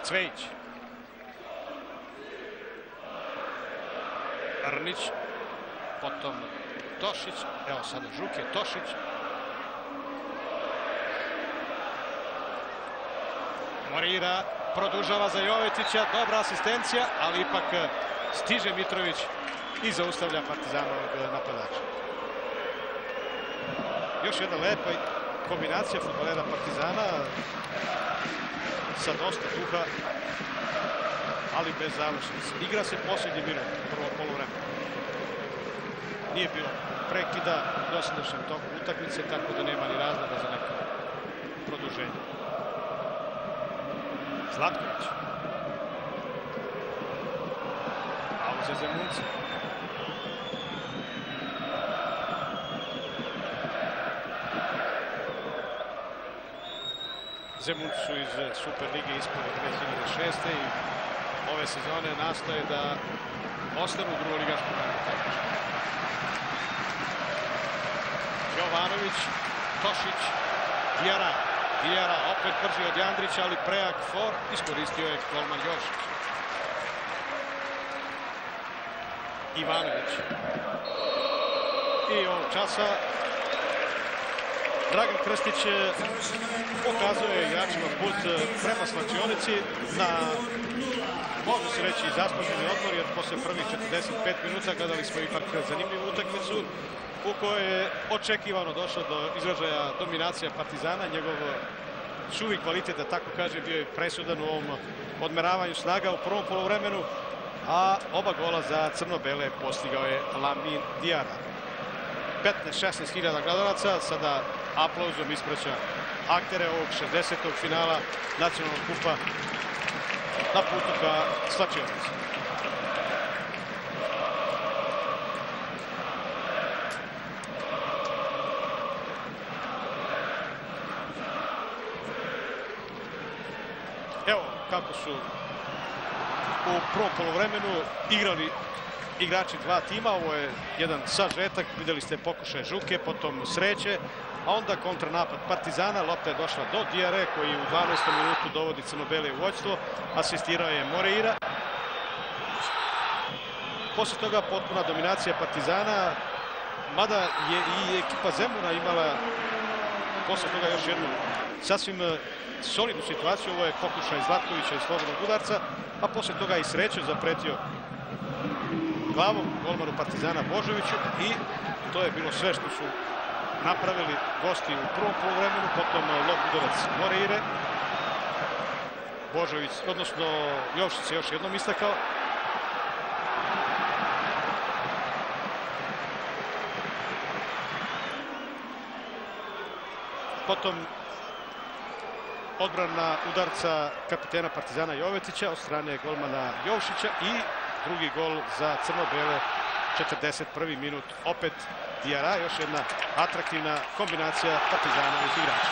Cvejić. Arnić. Potom Tošić. Evo sada Žuke, Tošić. Morira. Produžava za Jovetića, dobra asistencija, ali ipak stiže Mitrović i zaustavlja Partizanovog napadača. Još jedna lepa kombinacija fudbalera Partizana sa dosta duha, ali bez završnice. Igra se posljednji minut prvog poluvremena. Nije bilo prekida u dosadašnjem toku utakmice, tako da nema ni razloga za neko produženje. Zlatković. Pauza za Munce. Zemunci su iz Super lige ispali 2006. i ove sezone nastoje da ostanu u drugoligaškom takmičenju. Jovanović, Tošić, Dijara. Dijara opet brži od Jandrića, ali prejak for, iskoristio je golman Jošić. Ivanović. I ovog časa Dragan Krstić pokazuje igračima put prema slačionici na, može se reći, i zasluženi odmor, jer posle prvih 45 minuta gledali smo ipak zanimljivu utakmicu u kojoj je očekivano došlo do izražaja dominacija Partizana. Njegov suvi kvalitet, da tako kaže, bio je presudan u ovom odmeravanju snaga u prvom poluvremenu, a oba gola za crno-bele postigao je Lamin Diara. 15-16.000 gledalaca sada aplauzom ispraća aktere ovog 60. finala nacionalnog kupa na putu ka slačionici. Evo kako su u prvom poluvremenu igrali igrači dva tima. Ovo je jedan sažetak, videli ste pokušaj Žuke, potom Sreće, a onda kontranapad Partizana. Lopta je došla do Diare, koji u 12. minutu dovodi crno-bele u vođstvo, asistirao je Moreira. Posle toga potpuna dominacija Partizana, mada je i ekipa Zemuna imala posle toga još jednu sasvim solidnu situaciju. Ovo je pokušaj Zlatkovića i slobodnog udarca, a posle toga i Sreće zapretio glavom golmanu Partizana Božoviću, i to je bilo sve što su napravili gosti u prvom poluvremenu. Potom Lopudovac Moreire. Božović, odnosno Jošić, se još jednom istakao. Potom odbrana udarca kapitena Partizana Jovetića od strane golmana Jovšića i drugi gol za crno-bele, 41. minut. Opet Diarra, još jedna atraktivna kombinacija Partizana i igrača.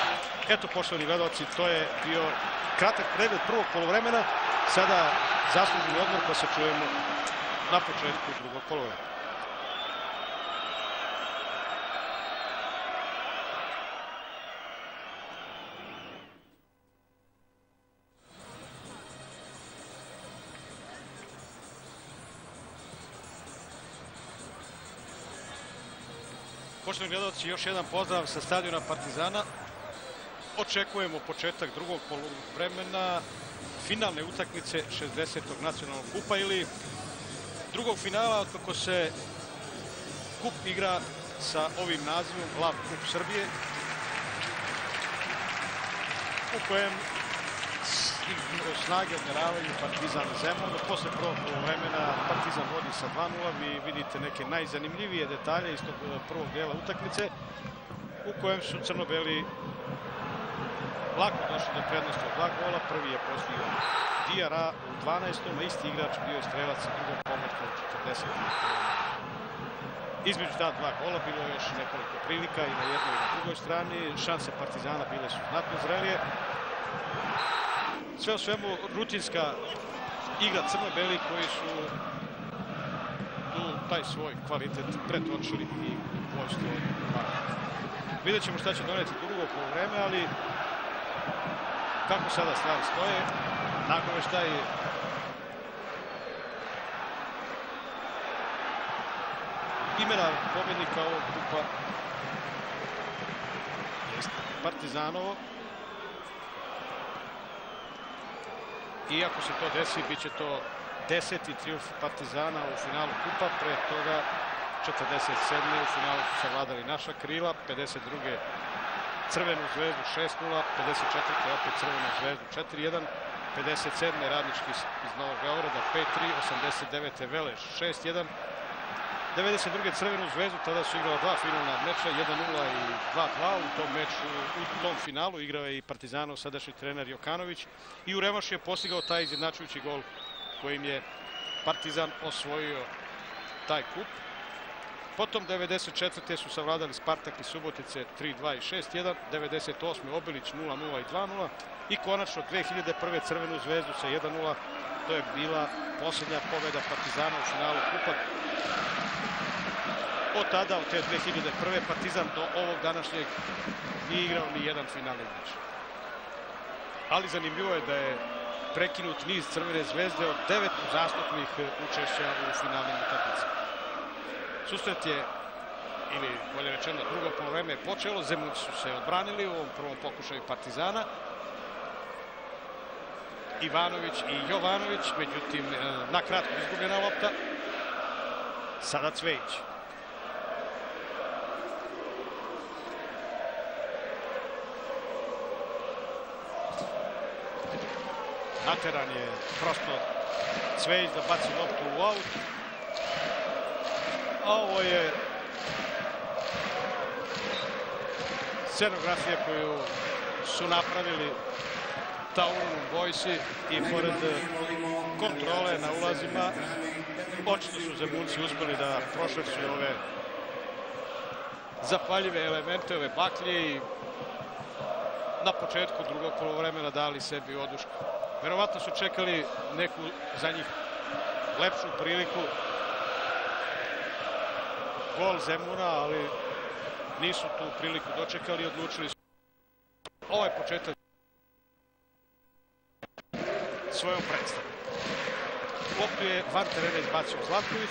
Eto, poštovani gledaoci, to je bio kratak pregled prvog poluvremena. Sada zasluženi odmor, pa se čujemo na početku drugog poluvremena. Poštovani gledaoci, još jedan pozdrav sa stadiona Partizana. Očekujemo početak drugog poluvremena finalne utakmice 60. nacionalnog kupa ili drugog finala, kako se kup igra sa ovim nazivom Lav kup Srbije, u kojem snage odmeravaju Partizan i Zemun. Posle prvog poluvremena Partizan vodi sa 2:0. Vi vidite neke najzanimljivije detalje iz tog prvog dela utakmice u kojem su crno-beli lako došli do prednosti od 2 gola. Prvi je postigao Diarra u 12. A isti igrač bio je strelac u drugom pometku u 40. Između ta 2 gola bilo je još nekoliko prilika i na jednoj i na drugoj strani. Šanse Partizana bile su znatno zrelije. Sve o svemu, rutinska igra crno-beli koji su taj svoj kvalitet pretočili i vojstvo. Vidjet ćemo šta će doneti drugo poluvreme, ali kako sada stvari stoje, nagoveštaj je imena pobednika ovog kupa Partizanovo. I ako se to desi, bit će to 10. trijumf Partizana u finalu kupa. Pre toga 47. u finalu su savladali naša krila, 52. Crvenu zvezdu 6:0, 54. opet Crvenu zvezdu 4:1, 57. Radnički iz Novog Beograda 5:3, 89. Veleš 6:1, 92. Crvenu zvezdu, tada su igrala 2 finalna meča, 1:0 i 2:2. U tom finalu igrao je i Partizanov sadašnji trener Jokanović i u revanšu je postigao taj izjednačujući gol kojim je Partizan osvojio taj kup. Potom 94. su savladali Spartak i Subotice 3:2 i 6:1, 98. Obilić 0:0 i 2:0 i konačno 2001. Crvenu zvezdu sa 1:0. To je bila posljednja pobjeda Partizana u finalu kupa. Od tada, od te 2001. Partizan do ovog današnjeg nije igrao ni jedan finalni meč. Ali zanimljivo je da je prekinut niz Crvene zvezde od 9 zastupnih učešća u finalnim utakmicama. Susret je, ili bolje rečeno, drugo poluvreme je počelo. Zemunci su se odbranili u ovom prvom pokušaju Partizana. Ivanović i Jovanović, međutim, na kratko izgubljena lopta. Sada Cvejić. Nateran je prosto Cvejić da baci loptu u aut. A ovo je scenografija koju su napravili Taurun Boysi i pored kontrole na ulazima. Očito su Zemunci uspeli da prošvercuju ove zapaljive elemente, ove baklje i na početku drugog poluvremena dali sebi odušku. Verovatno su čekali neku za njih lepšu priliku. Gol Zemuna, ali nisu tu priliku dočekali i odlučili su ovaj početak svojom predstavu. Loptu je van terena izbacio Zlatković.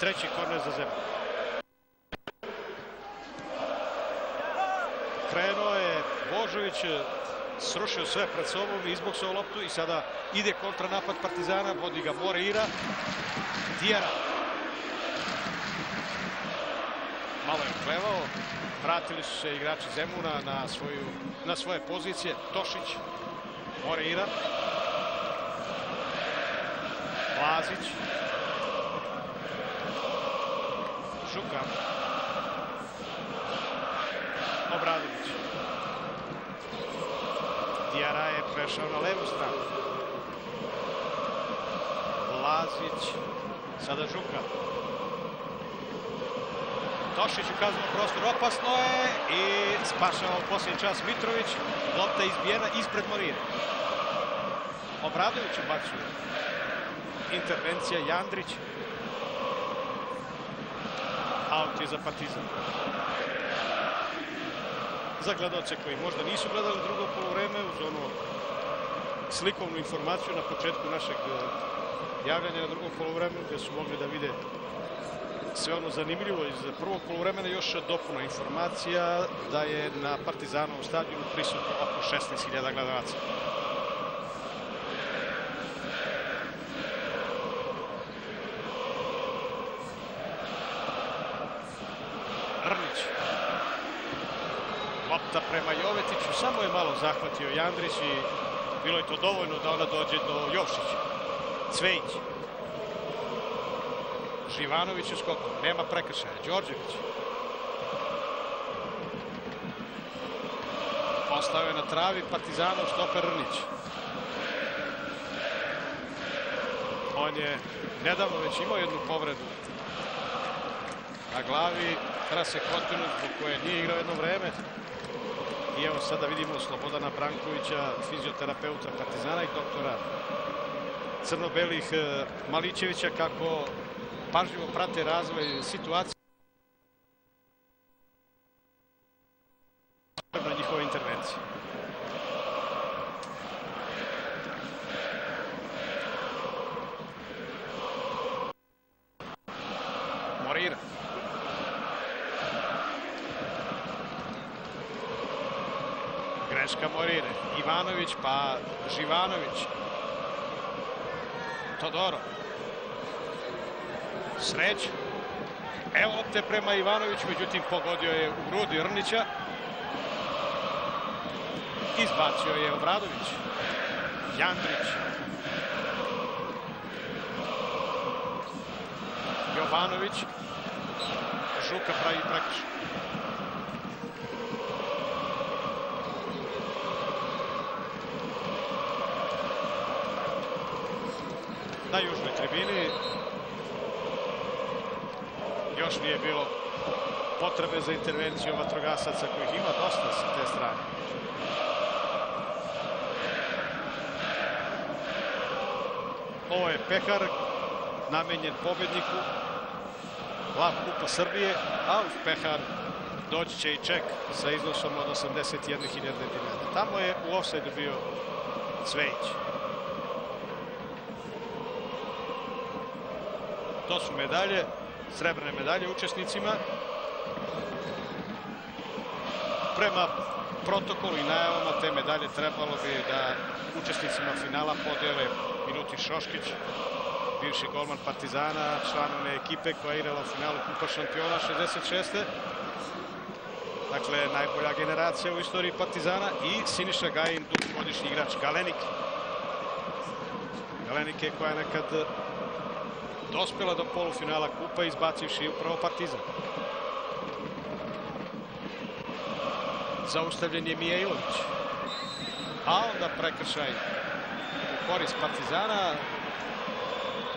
Treći korner za Zemun. Krenuo je Božović, srušio sve pred sobom i izboksao loptu i sada ide kontranapad Partizana, vodi ga Moreira. Diarra. malo je plevao. Vratili su se igrači Zemuna na svoje pozicije. Tošić, Moreira, Lazić, Šukan, Obradović. Diarra je prešao na levu stranu. Lazić, sada Šukan. Tošić ukazano prostor, opasno je i spašao poslije čas Mitrović. Lopta izbijena ispred Morire. Obradović ubacuje. Intervencija Jandrić. Aut je za Partizan. Za gledaoce koji možda nisu gledali drugo poluvreme, uz onu slikovnu informaciju na početku našeg javljanja na drugom poluvremenu, gdje su mogli da vide sve ono zanimljivo iz prvog poluvremena, još dopuna informacija da je na Partizanovom stadionu prisutno oko 16.000 gledalaca. Lopta prema Jovetiću, samo je malo zahvatio Jandrić i bilo je to dovoljno da ona dođe do Jovšića. Cvejić. Živanović je skokom, nema prekršaja. Đorđević. Ostao je na travi Partizanov stoper Rnić. On je nedavno već imao jednu povredu na glavi. Teraz je kontinu zbog koje nije igrao jedno vreme. I evo sada vidimo Slobodana Brankovića, fizioterapeuta Partizana i doktora crno-belih Malićevića, kako pažljivo prate razvoj situacije na njihove intervencije. Morira. Greška Morire. Ivanović pa Živanović. Todorov. Sreć. Evo lopte prema Ivanović, međutim pogodio je u grudi Rnića. Izbacio je Obradović. Jandrić. Jovanović. Žuka pravi prekršaj. Na južnoj tribini još nije bilo potrebe za intervenciju vatrogasaca, kojih ima dosta sa te strane. Ovo je pehar namenjen pobedniku Lav Kupa Srbije, a uz pehar doći će i ček sa iznosom od 81.000 dinara. Tamo je u ofsajdu bio Cvejić. To su medalje, srebrne medalje učesnicima. Prema protokolu i najavama te medalje trebalo bi da učesnicima finala podele Milutin Šoškić, bivši golman Partizana, član one ekipe koja je igrala u finalu Kupa šampiona 66. Dakle, najbolja generacija u istoriji Partizana, i Siniša Gajin, dugogodišnji igrač Galenike. Galenike koja je nekad dospjela do polufinala Kupa, izbacivši upravo Partizan. Zaustavljen je Mijailović. A onda prekršaj u korist Partizana.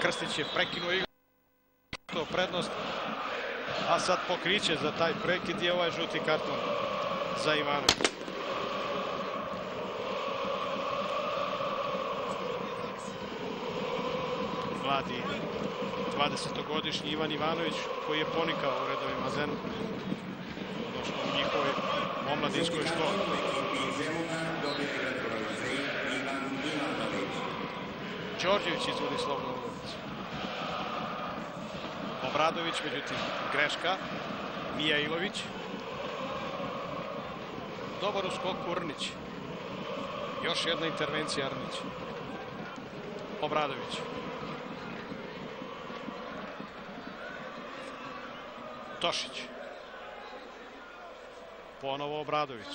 Krstić je prekinuo igru, to prednost. A sad pokriće za taj prekid je ovaj žuti karton za Ivanović. Mladi 20-godišnji Ivan Ivanović, koji je ponikao u redovima Zenu, odnosno u njihovoj omladinskoj školi. Đorđević izvodi slobodnu utakmicu. Obradović, međutim greška. Mijailović. Dobar u skoku Rnić. Još jedna intervencija Rnić. Obradović. Tošić. ponovo Obradović.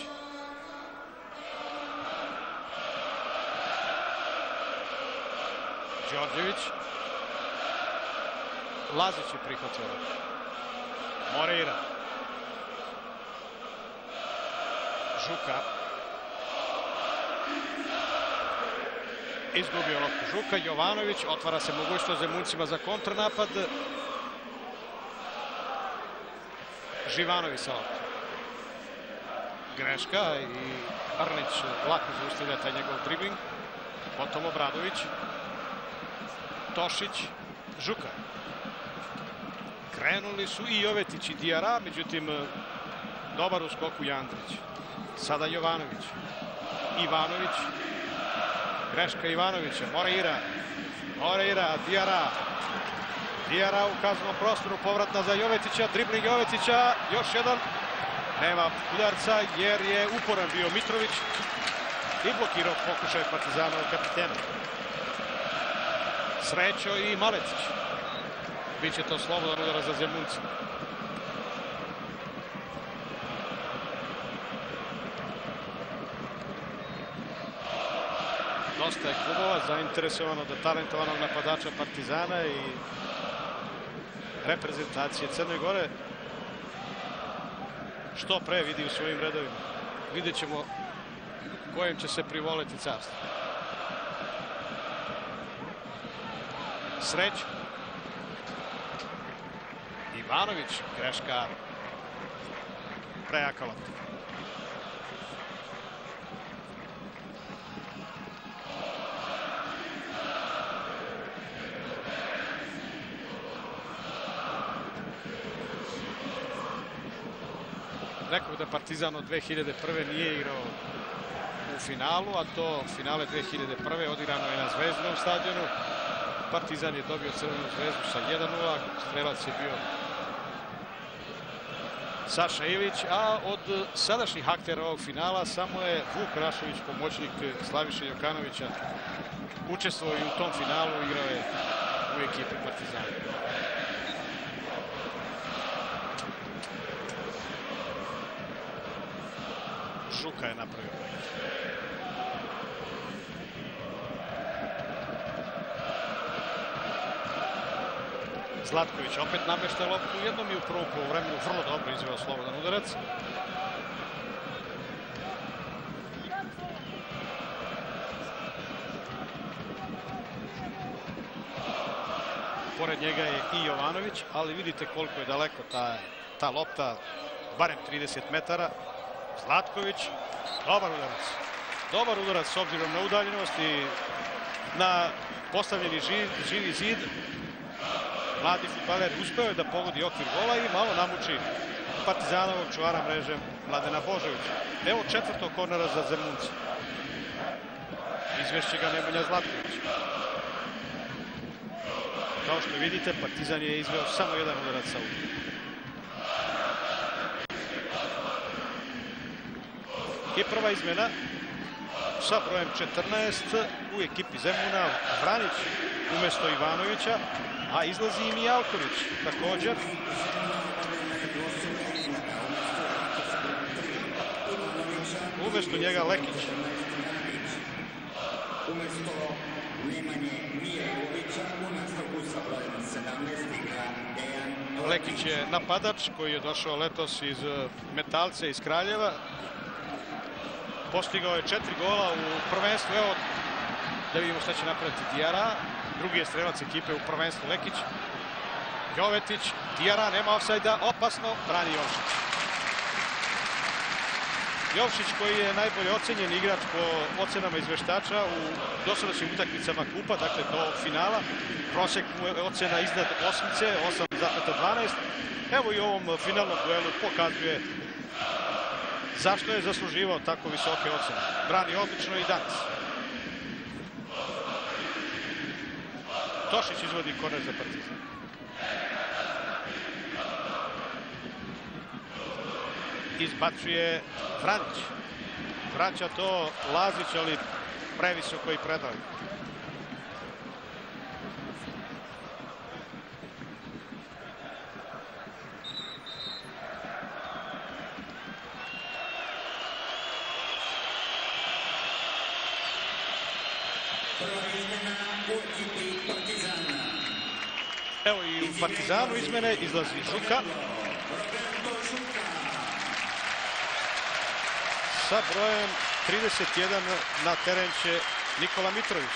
Đorđević. Lazić je prihvatio. Moreira. Žuka. Izgubio loptu Žuka. Jovanović. Otvara se mogućnost Zemuncima za kontranapad. Živanović sa loptu. Greška i Arnić lako zaustavlja taj njegov dribling. Potom Obradović. Tošić, Žuka. Krenuli su i Jovetić i Dijara, međutim, dobar u skoku Andrić. Sada Jovanović. Ivanović. Greška Ivanovića. Moreira. Moreira, Dijara. Dijara u kaznom prostoru, povratna za Jovetića. Dribling Jovetića, još jedan. Nema udarca jer je uporan bio Mitrović. I blokirao pokušaj Partizanova kapitena. Srećo i Maletić. Biće to slobodan udara za Zemunci. Dosta je klubova zainteresovano da talentovanog napadača Partizana i reprezentacije Crne Gore što pre vidi u svojim redovima. Vidjet ćemo kojem će se privoliti carstvo. Sreć. Ivanović, greška. Prejaka lopta. Rekao da Partizan od 2001. nije igrao u finalu, a to finale 2001. odigrano je na Zvezdinom stadionu. Partizan je dobio Crvenu zvezdu sa 1-0, strelac je bio Saša Ilić, a od sadašnjih aktera ovog finala samo je Vuk Rašović, pomoćnik Slaviše Jokanovića, učestvovao i u tom finalu, igrao je u ekipi Partizana. Žuka je napravio. Zlatković opet namješta loptu, jednom je u prvom poluvremenu vrlo dobro izveo slobodan udarac. Pored njega je i Jovanović, ali vidite koliko je daleko ta lopta, barem 30 metara. Zlatković, dobar udarac. Dobar udarac s obzirom na udaljenost i na postavljeni živi zid. Mladi fudbaler uspeo je da pogodi okvir gola i malo namuči Partizanovog čuvara mreže Mladena Božovića. Evo četvrtog kornera za Zemunce. Izvešće ga Nemanja Zlatković. Kao što vidite, Partizan je izveo samo jedan udarac sa ugla. I prva izmena sa brojem 14 u ekipi Zemuna, Vranić umjesto Ivanovića. A izlazi im i Alković, također. Umesto njega Lekić. Umesto Nemanje Mijevića u nastavku sa brojem 17-nika Dejan. Lekić je napadač koji je došao letos iz Metalca, iz Kraljeva. Postigao je 4 gola u prvenstvu. Evo da vidimo šta će napraviti Dijara. Drugi je strelac ekipe u prvenstvu Lekić. Jovetić, Dijara, nema ofsajda, opasno, brani Jovšić. Jovšić koji je najbolje ocenjen igrač po ocenama izveštača u dosadašnjim utakmicama kupa, dakle do finala. Prosjek mu je ocena iznad osmice, 8,12. Evo i u ovom finalnom duelu pokazuje zašto je zasluživao tako visoke ocene. Brani odlično i danas. Tošić izvodi korner za Partizan. Izbacuje Vranić. Vraća to Lazić, ali previsoko i predaleko. Evo i u Partizanu iz mene izlazi Žuka sa brojem 31 na teren će Nikola Mitrović.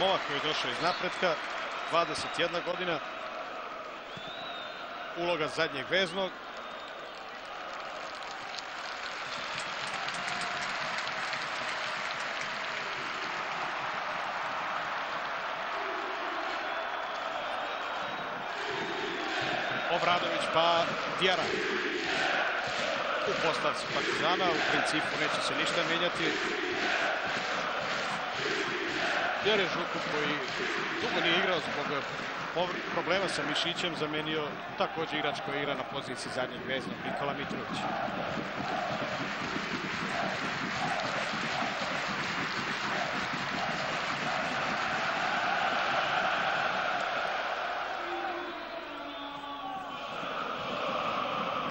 Momak koji je došao iz Napretka, 21 godina, uloga zadnjeg veznog. Obradović pa Djera. U postavci Partizana u principu neće se ništa menjati. Jer je Žuku koji dugo nije igrao zbog problema sa mišićem zamenio također igrač koji igra na poziciji zadnjeg veznog Nikola Mitrović.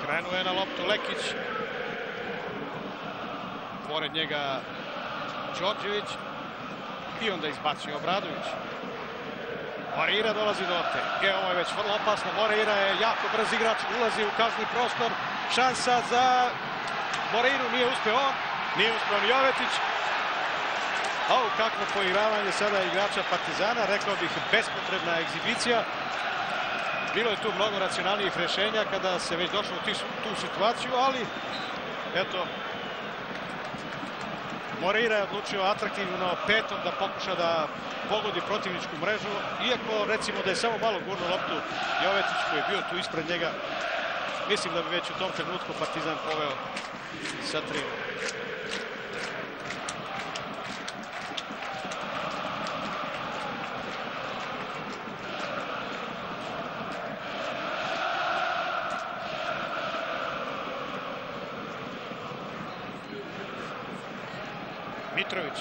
Krenuo je na loptu Lekić. Pored njega Đorđević. I onda izbacio Obradović. Morira dolazi do lopte. Ovo je već vrlo opasno. Morira je jako brz igrač. Ulazi u kazni prostor. Šansa za Moriru. Nije uspeo on. Nije uspeo ni Jovetić. A u kakvo poigravanje sada igrača Partizana. Rekao bih bespotrebna egzibicija. Bilo je tu mnogo racionalnijih rješenja kada se već došlo u tu situaciju, ali eto, Morira je odlučio atraktivno petom da pokuša da pogodi protivničku mrežu, iako recimo da je samo malo gurno loptu Jovetić koji je bio tu ispred njega. Mislim da bi već u tom trenutku Partizan poveo sa 3. Mitrović.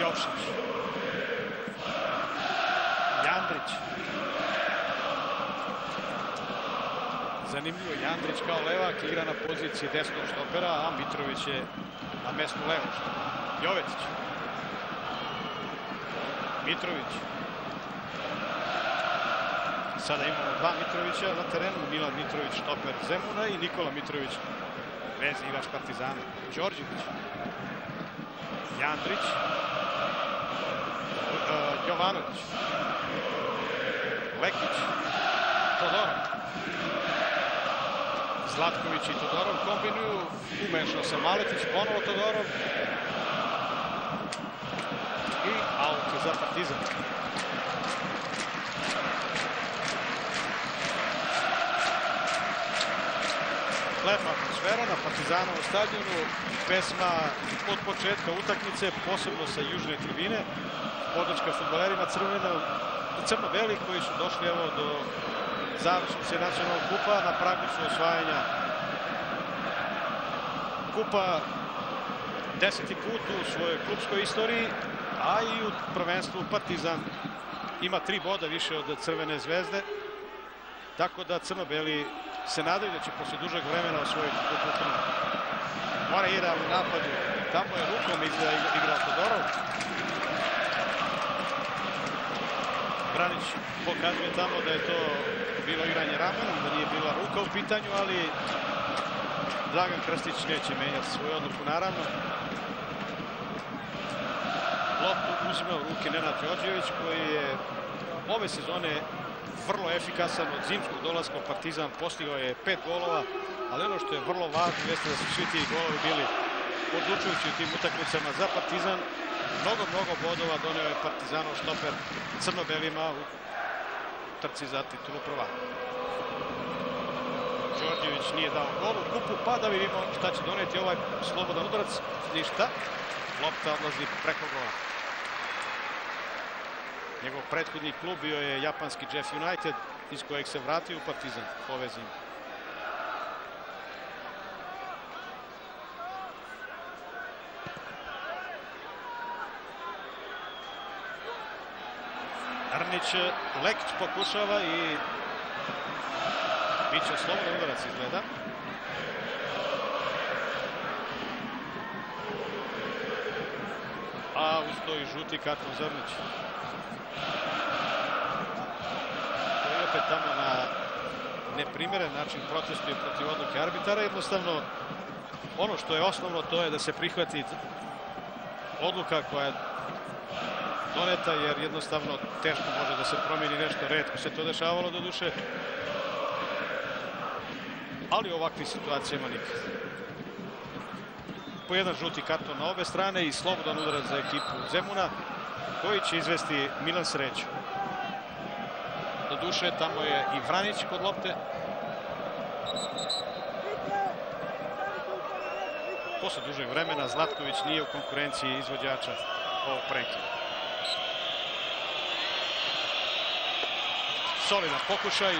Jovšić. Jandrić. Zanimljivo, Jandrić kao levak igra na poziciji desnog štopera, a Mitrović je na mjestu levog štopera. Jovetić. Mitrović. Sada imamo dva Mitrovića na terenu, Milan Mitrović štoper Zemuna i Nikola Mitrović vezni igrač Partizana. Đorđević, Jandrić, Jovanović, Lekić, Todorov. Zlatković i Todorov kombinuju, umešao se Maletić, ponovo Todorov i aut za Partizan. Lepa atmosfera na Partizanovom stadionu, pesma od početka utakmice, posebno sa južne tribine, podrška fudbalerima crno-beli koji su došli evo do završnice nacionalnog kupa na pragu osvajanja kupa 10. put u svojoj klupskoj istoriji, a i u prvenstvu Partizan ima 3 boda više od Crvene zvezde, tako da crno-beli se nadaju da će poslije dužeg vremena osvojiti kupu prvaka. Morira u napadu, tamo je rukom igrao Todorov. Branić pokazuje tamo da je to bilo igranje ramenom, da nije bila ruka u pitanju, ali Dragan Krstić neće menjati svoju odluku, naravno. Loptu uzme u ruke Nenad Đorđević koji je ove sezone vrlo efikasan od zimskog dolaska u Partizan, postigao je 5 golova, ali ono što je vrlo važno jeste da su svi ti golovi bili odlučujući u tim utakmicama za Partizan. Mnogo bodova doneo je Partizanov štoper crno-belima u trci za titulu prvaka. Đorđević nije dao gol u kupu, pa da vidimo šta će doneti ovaj slobodan udarac. Ništa, lopta odlazi preko gola. Njegov prethodni klub bio je japanski Jeff United, iz kojeg se vratio u Partizan ove zime. Marnić, Lekt pokušava i bit će slobodan udarac izgleda. A uz to i žuti karton Zornić. I opet tamo na neprimjeren način protestuje protiv odluke arbitara. Jednostavno, ono što je osnovno to je da se prihvati odluka koja je doneta, jer jednostavno teško može da se promijeni nešto. Retko se to dešavalo do duše. Ali u ovakvim situacijama nikad. Po jedan žuti karton na obe strane i slobodan udarac za ekipu Zemuna, koji će izvesti Milan Sreću. Do duše, tamo je i Vranić kod lopte. Posle dužeg vremena Zlatković nije u konkurenciji izvođača ovog prekida. Solidan pokušaj,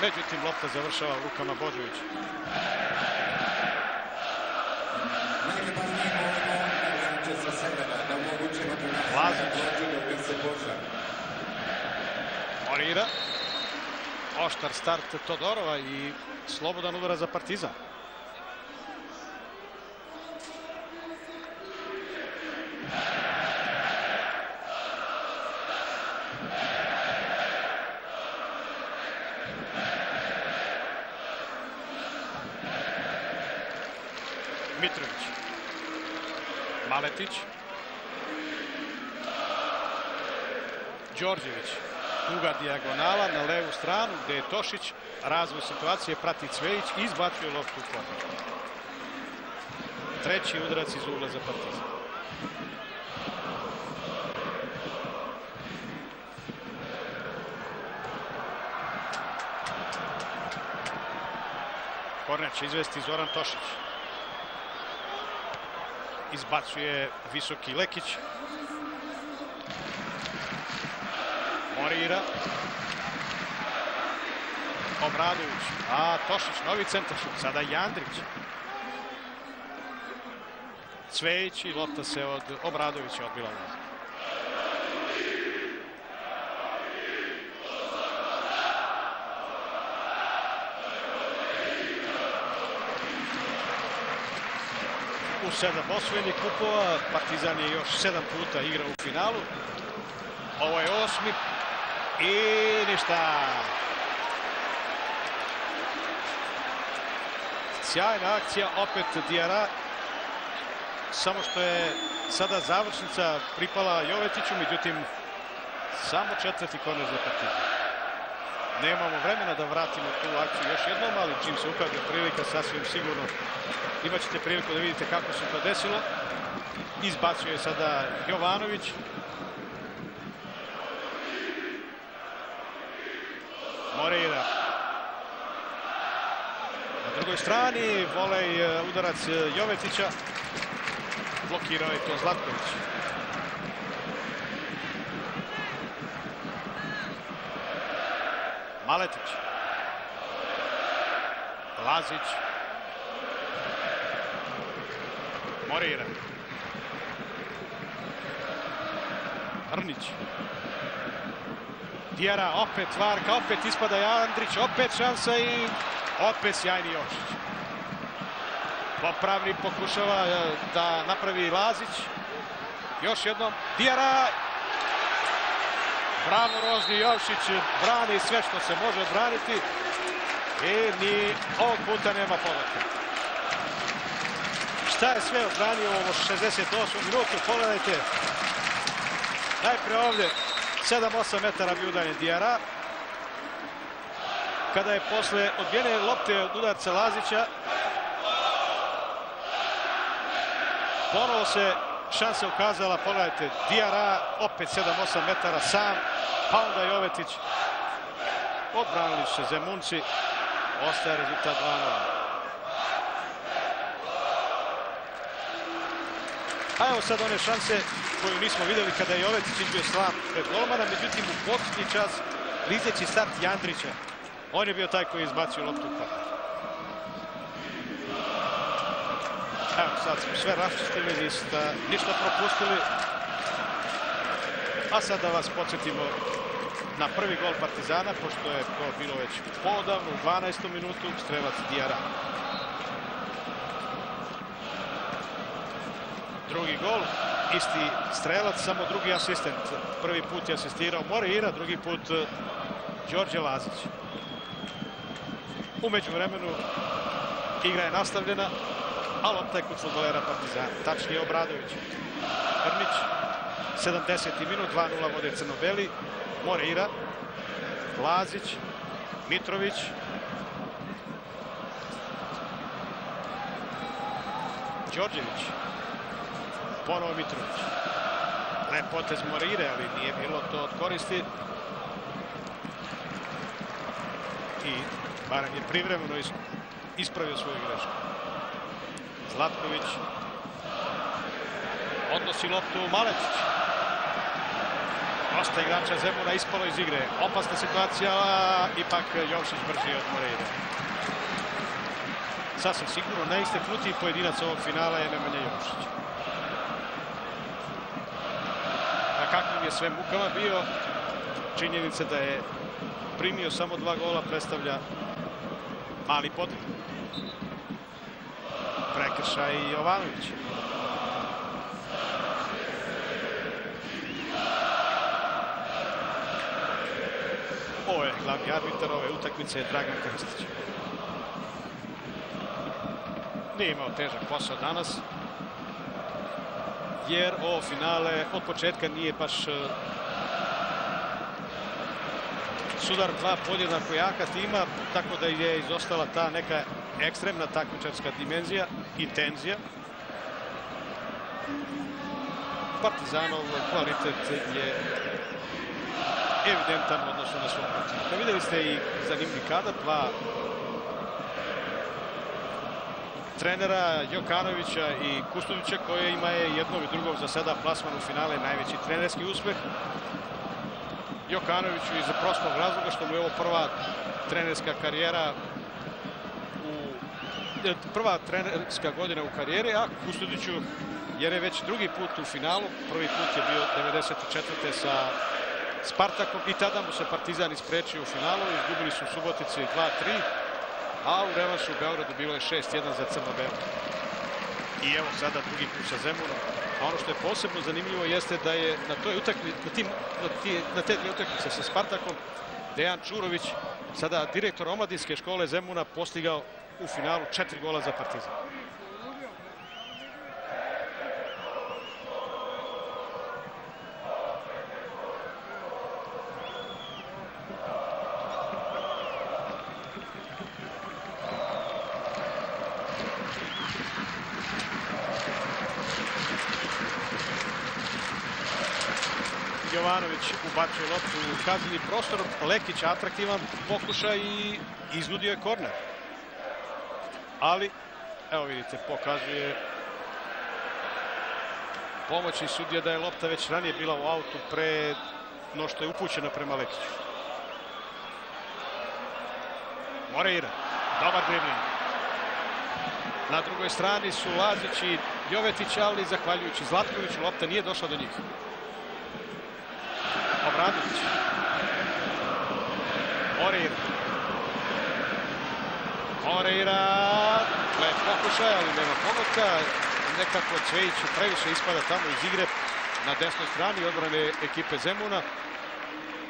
međutim lopta završava u rukama Božovića. Lazić. Morira. Oštar start Todorova i slobodan udara za Partizan. Mitrović. Maletić. Đorđević. Duga dijagonala na levu stranu gde je Tošić. Razvoj situacije prati Cvejić i izbacio loptu u koš. Treći udarac iz ugla za Partizan. Korner će izvesti Zoran Tošić. Izbacuje visoki Lekić. Morira. Obradović. A Tošić, novi centar. Sada Jandrić. Cvejić i lopta se od Obradovića odbila. U 7 osvojenih kupova, Partizan je još 7 puta igrao u finalu. Ovo je 8. I ništa. Sjajna akcija, opet Diarra. Samo što je sada završnica pripala Jovetiću, međutim, samo 4. korner za Partizan. Nemamo vremena da vratimo tu akciju još jednom, ali čim se ukaže prilika, sasvim sigurno imaćete priliku da vidite kako se to desilo. Izbacuje sada Jovanović. Moreira. Na drugoj strani volej, udarac Jovetića. Blokirao je to Zlatković. Maletić. Lazić. Morira. Rnić. Diarra, opet varka, opet ispada Jandrić, opet šansa i opet sjajni Jošić. Popravni pokušava da napravi Lazić. Još jednom Diarra. Bravo Rozni, Jošić brani sve što se može braniti i ni ovog puta nema povratka. Šta je sve odbranio u 68. minutu, pogledajte. Najpre ovdje 7-8 metara bi udaljen Diarra. Kada je posle odbijene lopte od udarca Lazića, ponovo se šansa ukazala, pogledajte, Diarra, opet 7-8 metara sam, pa onda Jovetić. Odbranili su se Zemunci, ostaje rezultat 2-0. A evo sad one šanse koju nismo videli kada je Jovetić izbio slam pred golmana, međutim u posljednji čas lizeći start Jandrića. On je bio taj koji je izbacio loptu u koš. Evo, sad smo sve raščistili, ništa propustili. A sad da vas podsjetimo na prvi gol Partizana, pošto je to bilo već poodavno, u 12. minutu, strelac Diarra. Drugi gol, isti strelac, samo drugi asistent. Prvi put je asistirao Moreira, drugi put Đorđe Lazić. U međuvremenu igra je nastavljena, a lopta je kod fudbalera Partizana, tačnije Obradović. Brnić, 70. minut, 2-0 vode crno-beli. Moreira, Lazić, Mitrović. Đorđević. Ponovo Mitrović. Lep potez Moreire, ali nije bilo to od koristi. I Baran je privremeno ispravio svoju grešku. Zlatković odnosi loptu Malečić. Dosta igrača Zemuna ispalo iz igre. Opasna situacija, ipak Jovšić brži od Moreira. Sasvim sigurno najistaknutiji pojedinac ovog finala je Nemanja Jovšić. Na kakvim je sve mukama bio, činjenica da je primio samo 2 gola predstavlja mali podvig. Prekršaj i Jovanović. Ovo je glavni arbitar ove utakmice je Dragan Krstić. Nije imao težak posao danas, jer ovo finale od početka nije baš sudar dva podjednako jaka tima, tako da je izostala ta neka ekstremna takmičarska dimenzija i tenzija. Partizanov kvalitet je evidentan u odnosu na svog protivnika. Vidjeli ste i zanimljiv kadar, dva trenera, Jokanovića i Kustovića, koje ima jednog i drugog za sada plasman u finale najveći trenerski uspeh. Jokanoviću iz prostog razloga što mu je ovo prva trenerska karijera, prva trenerska godina u karijeri, a Kustodiću jer je već drugi put u finalu, prvi put je bio 94. sa Spartakom i tada mu se Partizan isprečio u finalu, izgubili su u Subotici 2-3, a u revanšu u Beogradu bilo je 6-1 za crno-belo. I evo sada drugi put sa Zemunom. A ono što je posebno zanimljivo jeste da je na te dvije utakmice sa Spartakom Dejan Đurović, sada direktor omladinske škole Zemuna, postigao u finalu 4 gola za Partizan. Jovanović ubačuje loptu u kazneni prostor. Lekić atraktivan pokušaj i iznudio je korner. Ali, evo vidite, pokazuje pomoćni sudija da je lopta već ranije bila u autu pre no što je upućena prema Lekiću. Moreira, dobar dribling. Na drugoj strani su Lazić i Jovetić, ali zahvaljujući Zlatkoviću lopta nije došla do njih. Obradović. Moreira. Lep pokušaj, ali nema pomotka. Nekako Cvejiću previše ispada tamo iz igre na desnoj strani odbrane ekipe Zemuna.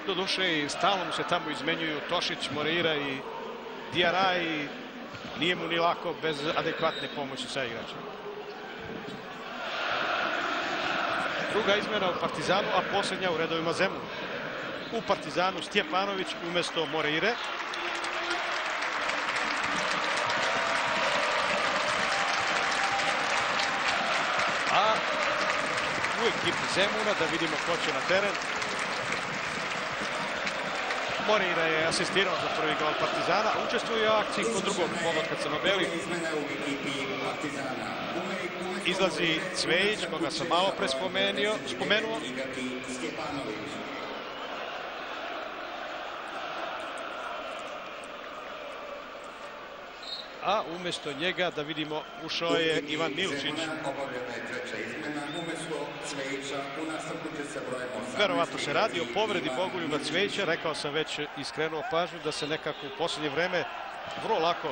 Doduše i stalno se tamo izmenjuju Tošić, Moreira i Diarra i nije mu ni lako bez adekvatne pomoći sa igračima. Druga izmjena u Partizanu, a posljednja u redovima Zemuna. U Partizanu Stjepanović umjesto Moreire. A u ekipi Zemuna, da vidimo ko će na teren. Moreira je asistirao za prvi gol Partizana, učestvuje u akciji kod drugog pogotka crno-belih. Izlazi Cvejić, koga sam malo pre spomenuo. a umjesto njega, da vidimo, ušao je Ivan Milučić. Verovatno se radi o povredi Bogoljuba Cvejića. Rekao sam već i skrenuo pažnju da se nekako u posljednje vreme vrlo lako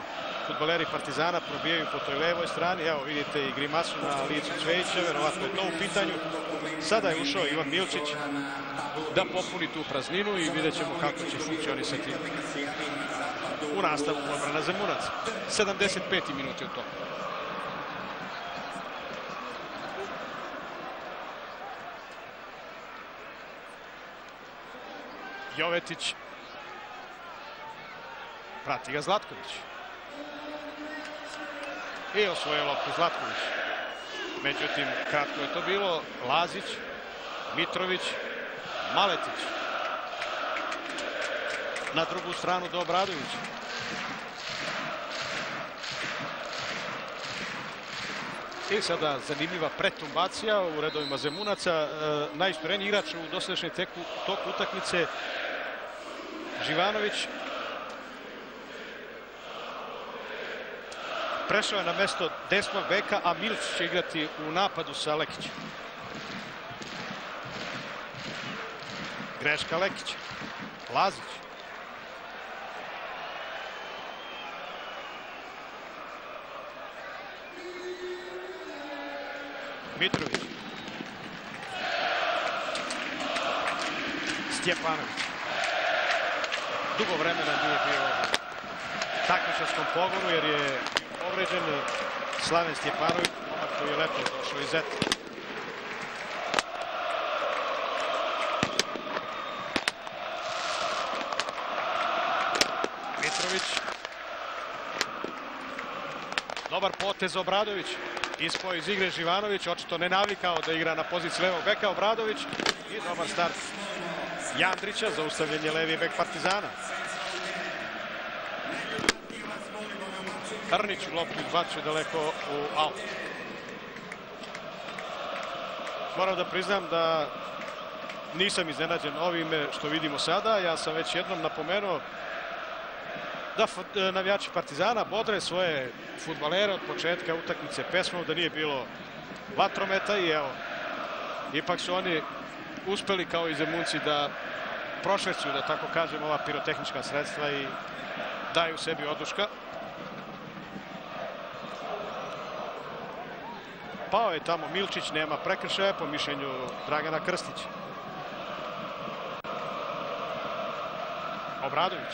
fudbaleri Partizana probijaju po toj levoj strani. Evo vidite i grimasu na licu Cvejića, verovatno je to u pitanju. Sada je ušao Ivan Milučić da popuni tu prazninu i vidjet ćemo kako će funkcionisati u nastavku obrana Zemunaca. 75. minut je u toku. Jovetić. Prati ga Zlatković. I osvoje loptu Zlatković. Međutim, kratko je to bilo. Lazić, Mitrović, Maletić. Na drugu stranu do Obradovića. I sada zanimljiva pretumbacija u redovima Zemunaca. Najistureniji igrač u dosadašnjem toku utakmice Živanović. Prešao je na mesto desnog beka, a Milić će igrati u napadu sa Lekićem. Greška Lekića. Lazić. Mitrović. Stjepanović. Dugo vremena nije bio u takmičarskom pogonu jer je povređen Slaven Stjepanović, koji je lepo došao iz Eta. Mitrović. Dobar potez Obradović. Ispao iz igre Živanović, očito ne navikao da igra na poziciji levog beka. Obradović i dobar start Jandrića, zaustavljenje levi bek Partizana. Hrnić u loptu izbacio daleko u aut. Moram da priznam da nisam iznenađen ovime što vidimo sada. Ja sam već jednom napomenuo da navijači Partizana bodre svoje fudbalere od početka utakmice pesmom, da nije bilo vatrometa i evo, ipak su oni uspeli kao i Zemunci da prošvercuju, da tako kažem, ova pirotehnička sredstva i daju sebi oduška. Pao je tamo Milčić, nema prekršaja po mišljenju Dragana Krstića. Obradović.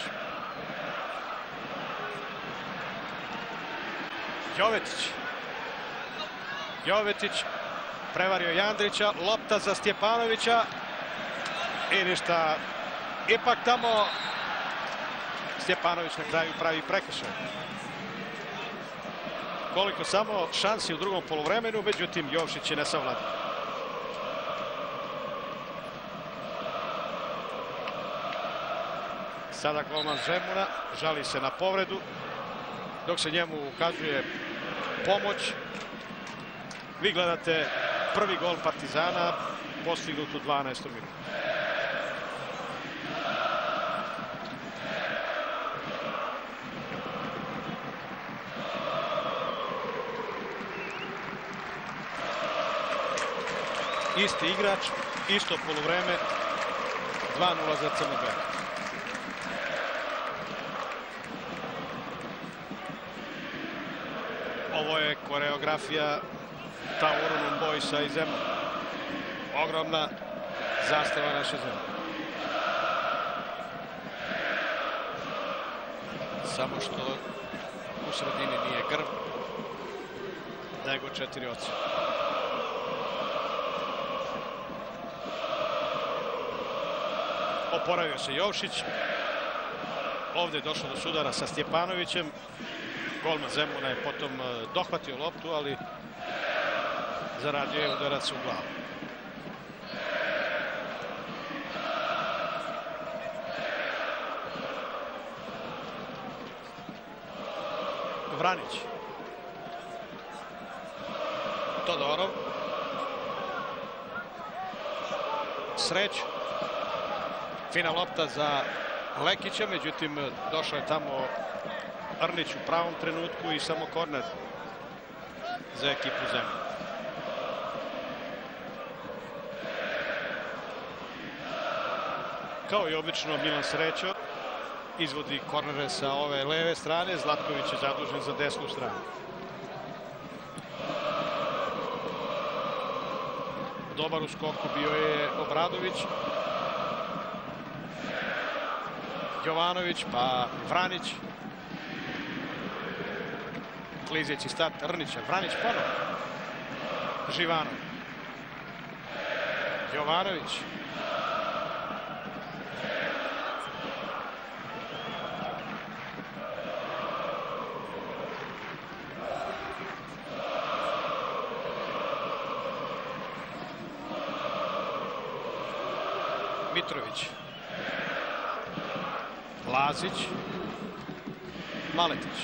Jovetić. Jovetić prevario Jandrića, lopta za Stjepanovića. I ništa. Ipak tamo Stjepanović na kraju pravi prekršaj. Koliko samo šansi u drugom poluvremenu, međutim Jovšić je ne savlada. Sada golman Zemuna žali se na povredu, dok se njemu ukazuje pomoć. Vi gledate prvi gol Partizana, postignut u 12. minutu. Isti igrač, isto poluvreme, 2-0 za Crno-belo. Ovo je koreografija Tauronum Boysa i Zemuna. Ogromna zastava naše zemlje. Samo što u sredini nije grb, nego četiri oca. Oporavio se Jovšić. Ovdje je došlo do sudara sa Stjepanovićem. Golman Zemuna je potom dohvatio loptu, ali zaradio je udarac u glavu. Vranić. Todorov. Sreć. Fina lopta za Lekića, međutim došao je tamo Arnić u pravom trenutku i samo korner za ekipu Zemlje. Kao i obično, Milan Srećo izvodi kornere sa ove leve strane. Zlatković je zadužen za desnu stranu. Dobar u skoku bio je Obradović. Jovanović, pa Vranić. Klizić i start Rnića. Vranić ponovno. Živanov. Jovanović. Mitrović, Lazić, Maletić,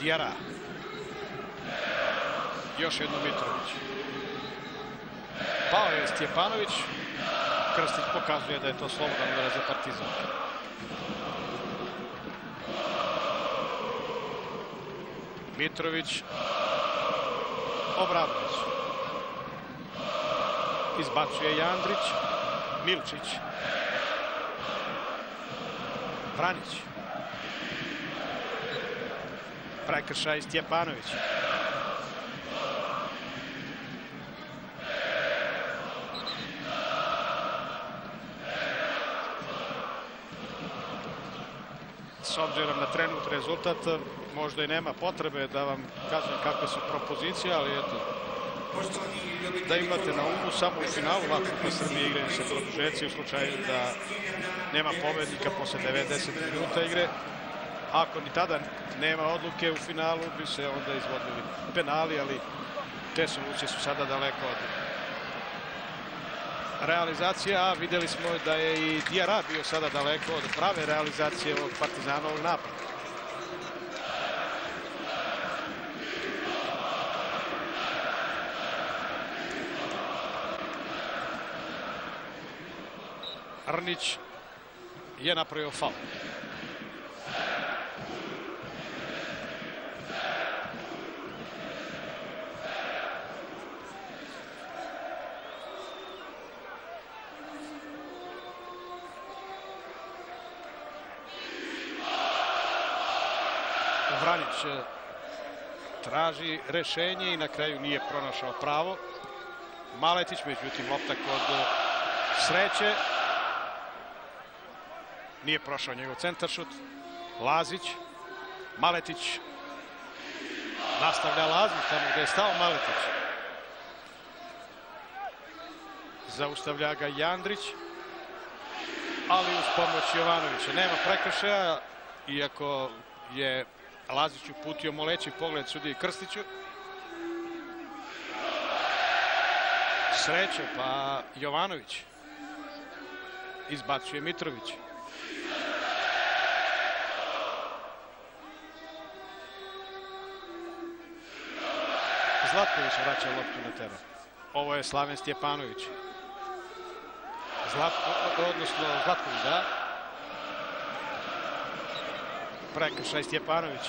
Dijara, još jedno Mitrović. Pao je Stjepanović, Krstić pokazuje da je to slobodan udarac za Partizan. Mitrović, Obradović, izbacuje Jandrić. Milčić, Vranić, prekršaj Stjepanović. S obzirom na trenutni rezultat, možda i nema potrebe da vam kažem kakve su propozicije, ali eto, da imate na umu samo u finalu Vakupa Srbije igraju se produžeci u slučaju da nema pobednika posle 90 minuta igre. Ako ni tada nema odluke u finalu bi se onda izvodili penali, ali te solucije su sada daleko od realizacije, a videli smo da je i Dijara bio sada daleko od prave realizacije ovog Partizanovog napada. Arnić je napravio faul. Vranić traži rešenje i na kraju nije pronašao pravo. Maletić, međutim, loptak od Sreće. Nije prošao njegov centaršut. Lazić, Maletić. Nastavlja Lazić tamo gde je stao Maletić. Zaustavlja ga Jandrić, ali uz pomoć Jovanovića. Nema prekršaja, iako je Lazić uputio moleći pogled sudiji Krstiću. Sreće, pa Jovanović. Izbacuje Mitrović. Zlatković vraća loptu na teren. Ovo je Slaven Stjepanović. Zlatković, da. Prekršaj Stjepanović.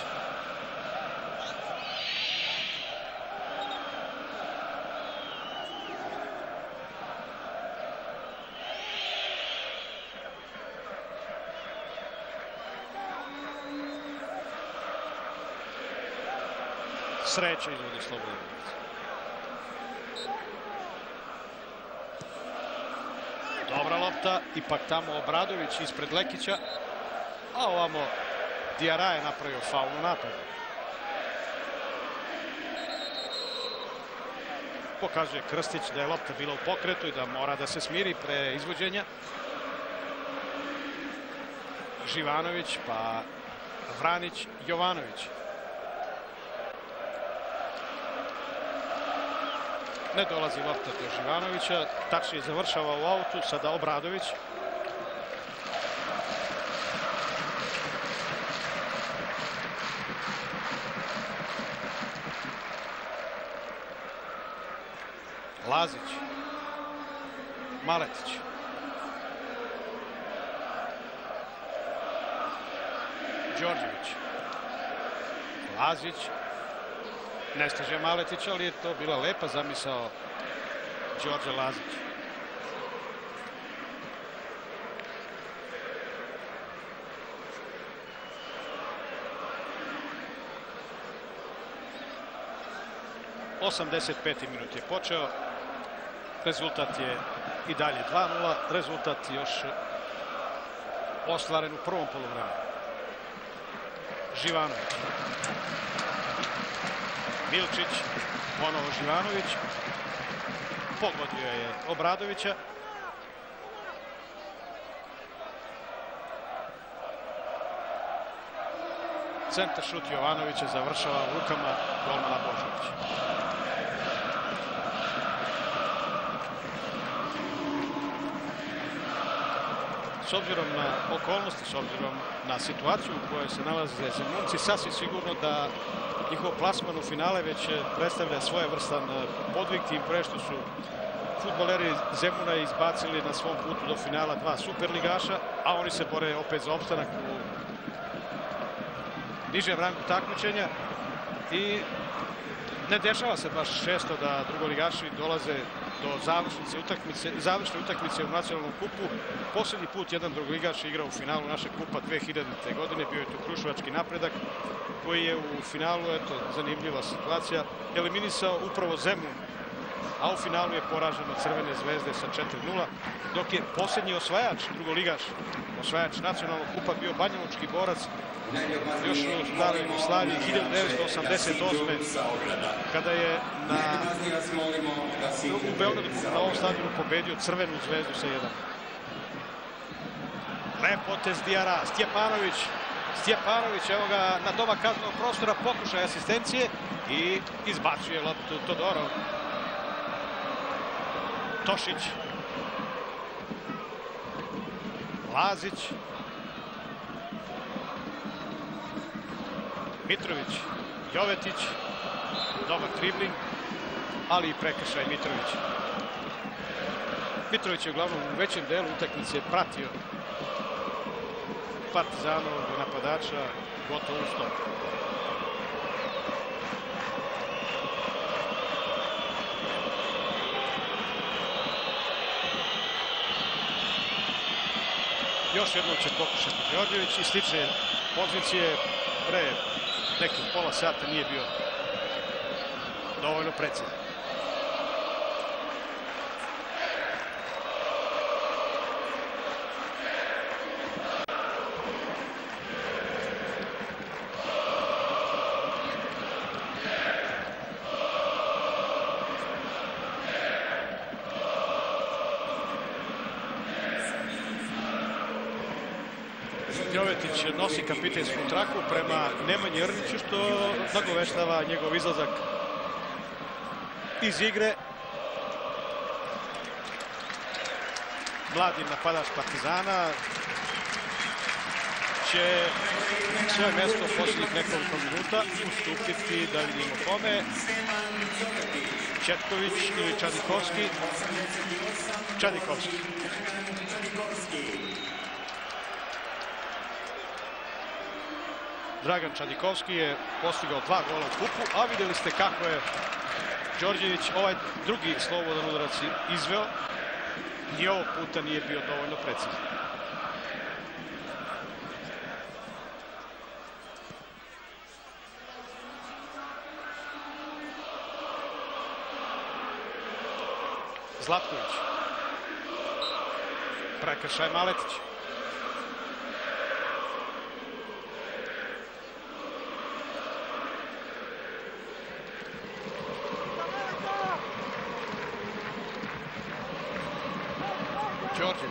Sreća izvodi slobodno. Dobra lopta, ipak tamo Obradović ispred Lekića, a ovamo Dijara je napravio faul u napadu. Pokazuje Krstić da je lopta bila u pokretu i da mora da se smiri pre izvođenja. Živanović, pa Vranić, Jovanović. Ne dolazi lopta do Živanovića, tačnije završava u autu, sada Obradović. Lazić, Maletić. Đorđević. Lazić. Ne stiže Maletić, ali je to bila lepa zamisao Đorđa Lazića. Osamdeset peti minut je počeo. Rezultat je i dalje 2:0. Rezultat još ostvaren u prvom poluvremenu. Živanović. Milčić, ponovo Živanović. Pogodio je Obradovića. Centar šut Jovanovića završava u rukama golmana Božovića. S obzirom na okolnosti, s obzirom na situaciju u kojoj se nalaze Zemunci, sasvim sigurno da njihov plasman u finale već predstavlja svojevrstan podvig, tim pre što su fudbaleri Zemuna izbacili na svom putu do finala dva superligaša, a oni se bore opet za opstanak u nižem rangu takmičenja i ne dešava se baš često da drugoligaši dolaze do završne utakmice u nacionalnom kupu. Posljednji put jedan drugoligaš igrao u finalu našeg kupa 2000. godine, bio je tu Kruševački Napredak, koji je u finalu, eto, zanimljiva situacija, eliminisao upravo Zemun, a u finalu je poraženo Crvene zvezde sa 4:0, dok je posljednji osvajač, drugoligaš, osvajač nacionalnog kupa bio banjalučki Borac, još u staroj Jugoslaviji 1988. kada je u Beogradu na ovom stadionu pobedio Crvenu zvezdu sa 1:0. Lep potez Diarra, Stjepanović, evo ga na doba kaznenog prostora, pokušaj asistencije i izbacuje loptu Todorov. Tošić, Lazić, Mitrović, Jovetić, dobar dribling, ali i prekršaj Mitrovića. Mitrović je uglavnom u većem delu utakmice pratio Partizanovog napadača gotovo u stopu. Još jednom će pokušati Georgijević i slične pozicije. Pre nekih pola sata nije bio dovoljno precizan. Jovetić nosi kapitensku traku prema Nemanji Rniću, što nagoveštava njegov izlazak iz igre. Mladi napadač Partizana će svoje mesto posljednjih nekoliko minuta ustupiti, da vidimo kome. Četković ili Čadikovski? Čadikovski. Dragan Čadikovski je postigao 2 gola u kupu, a vidjeli ste kako je Đorđević ovaj drugi slobodan udarac izveo. I ovog puta nije bio dovoljno precizan. Zlatković. Prekršaj Maletić. Đorđević.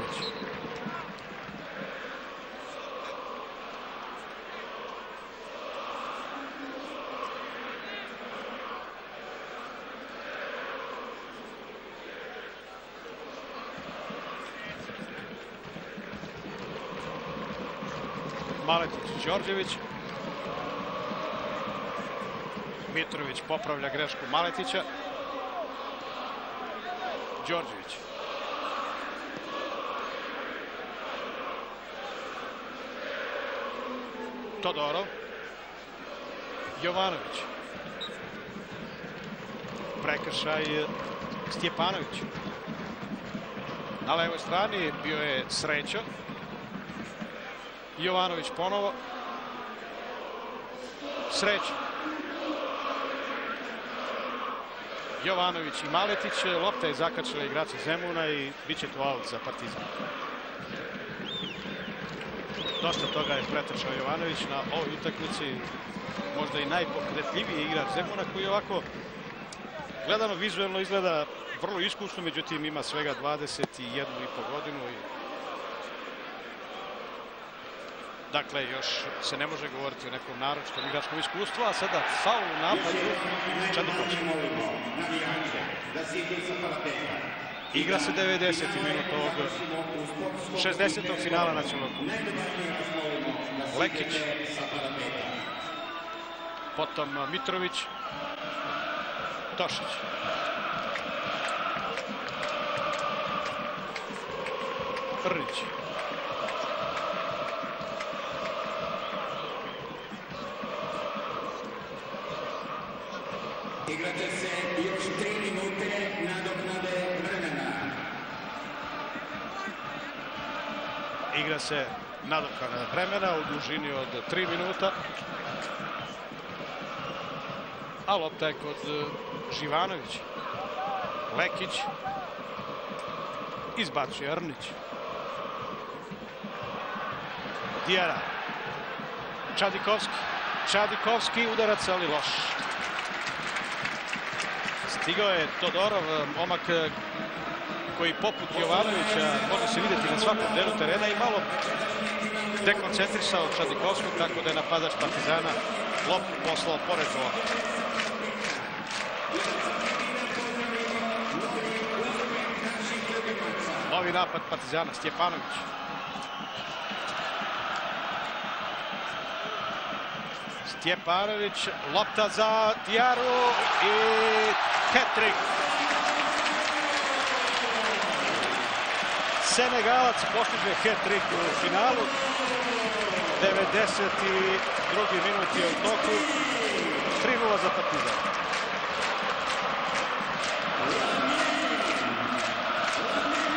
Maletić, Đorđević. Mitrović popravlja grešku Maletića. Đorđević. Todorov. Jovanović. Prekršaj Stjepanović. Na levoj strani bio je Srećan. Jovanović ponovo. Srećan. Jovanović i Maletić. Lopta je zakačila igrača Zemuna i bit će tu aut za Partizan. Dosta toga je pretrčao Jovanović na ovoj utakmici. Možda i najpokretljiviji igrač Zemuna koji ovako gledano vizuelno izgleda vrlo iskusno, međutim ima svega 21,5 godinu. Dakle, još se ne može govoriti o nekom naročitom igračkom iskustvu, a sada faul u napadu Čaduković. Igra se 90. minut ovog 60. finala nacionalnog kupa. Lekić, potom Mitrović, Tošić. Prlić. Igraće se još 3 minute nadoknade vremena. Igra se nadoknada vremena u dužini od 3 minuta. A lopta je kod Živanović. Lekić. Izbacuje Arnić. Dijera. Čadikovski. Čadikovski udarac, ali loš. Stigao je Todorov, momak koji poput Jovanovića može se vidjeti na svakom delu terena i malo dekoncentrisao Čadikovskog, tako da je napadač Partizana loptu poslao pored gola. Novi napad Partizana, Stjepanović. Stjepanović, lopta za Dijaru i hat-trick. Senegalac postiže hat-trick u finalu. 92. minut je u toku. 3-0 za Partizan.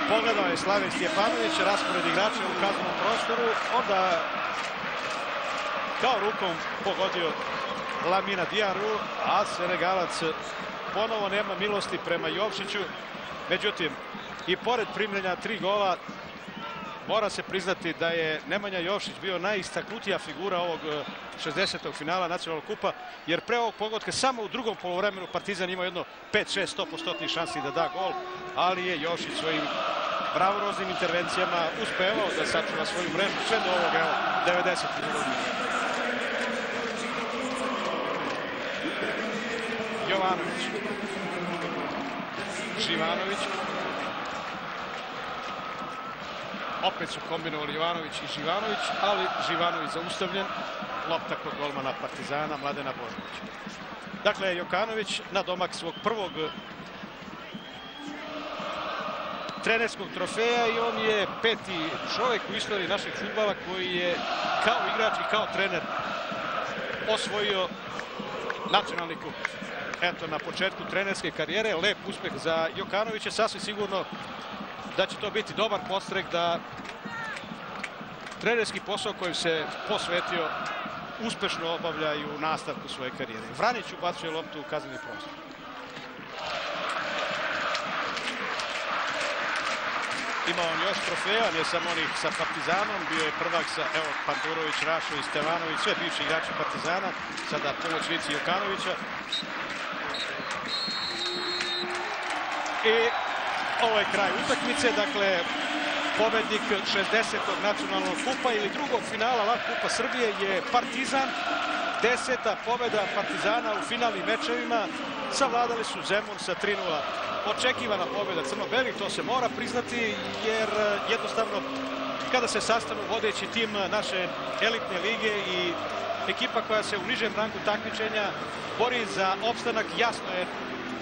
Pogledao je Slaven Stjepanović, raspored igrača u kaznenom prostoru, onda kao rukom pogodio Lamina Dijaru, a Senegalac ponovo nema milosti prema Jovšiću. Međutim, i pored primljenja 3 gola, mora se priznati da je Nemanja Jovšić bio najistaknutija figura ovog 60. finala nacionalnog kupa, jer pre ovog pogotka samo u drugom polovremenu Partizan imao jedno 5-6 100% šansi da da gol, ali je Jovšić svojim bravuroznim intervencijama uspevao da sačuva svoju mrežu sve do ovog 90. minuta. Jovanović. Živanović. Opet su kombinovali Jovanović i Živanović, ali Živanović zaustavljen. Lopta kod golmana Partizana, Mladena Božovića. Dakle, Jokanović na domak svog prvog trenerskog trofeja i on je 5. čovjek u istoriji našeg fudbala koji je kao igrač i kao trener osvojio nacionalni kup. Eto, na početku trenerske karijere, lep uspeh za Jokanovića. Sasvim sigurno da će to biti dobar podstrek da trenerski posao kojim se posvetio uspešno obavlja i u nastavku svoje karijere. Vranić ubacuje loptu u kazneni prostor. Ima on još trofeja, ne samo onih sa Partizanom, bio je prvak sa, evo, Pandurović, Rašović, Stevanović, sve bivši igrači Partizana, sada pomoćnici Jokanovića. I ovo je kraj utakmice, dakle, pobednik 60. nacionalnog kupa ili drugog finala LAK Kupa Srbije je Partizan. 10. pobeda Partizana u finalnim mečevima, savladali su Zemun sa 3-0. Očekivana pobeda crno-belih, to se mora priznati, jer jednostavno kada se sastanu vodeći tim naše elitne lige i ekipa koja se u nižem rangu takmičenja bori za opstanak, jasno je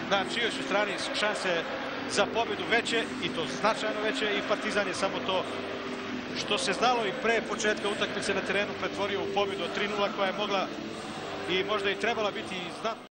na čijoj su strani šanse za pobedu veće, i to značajno veće, i Partizan je samo to što se znalo i pre početka utakmice na terenu pretvorio u pobjedu od 3-0 koja je mogla i možda je trebala biti znatno.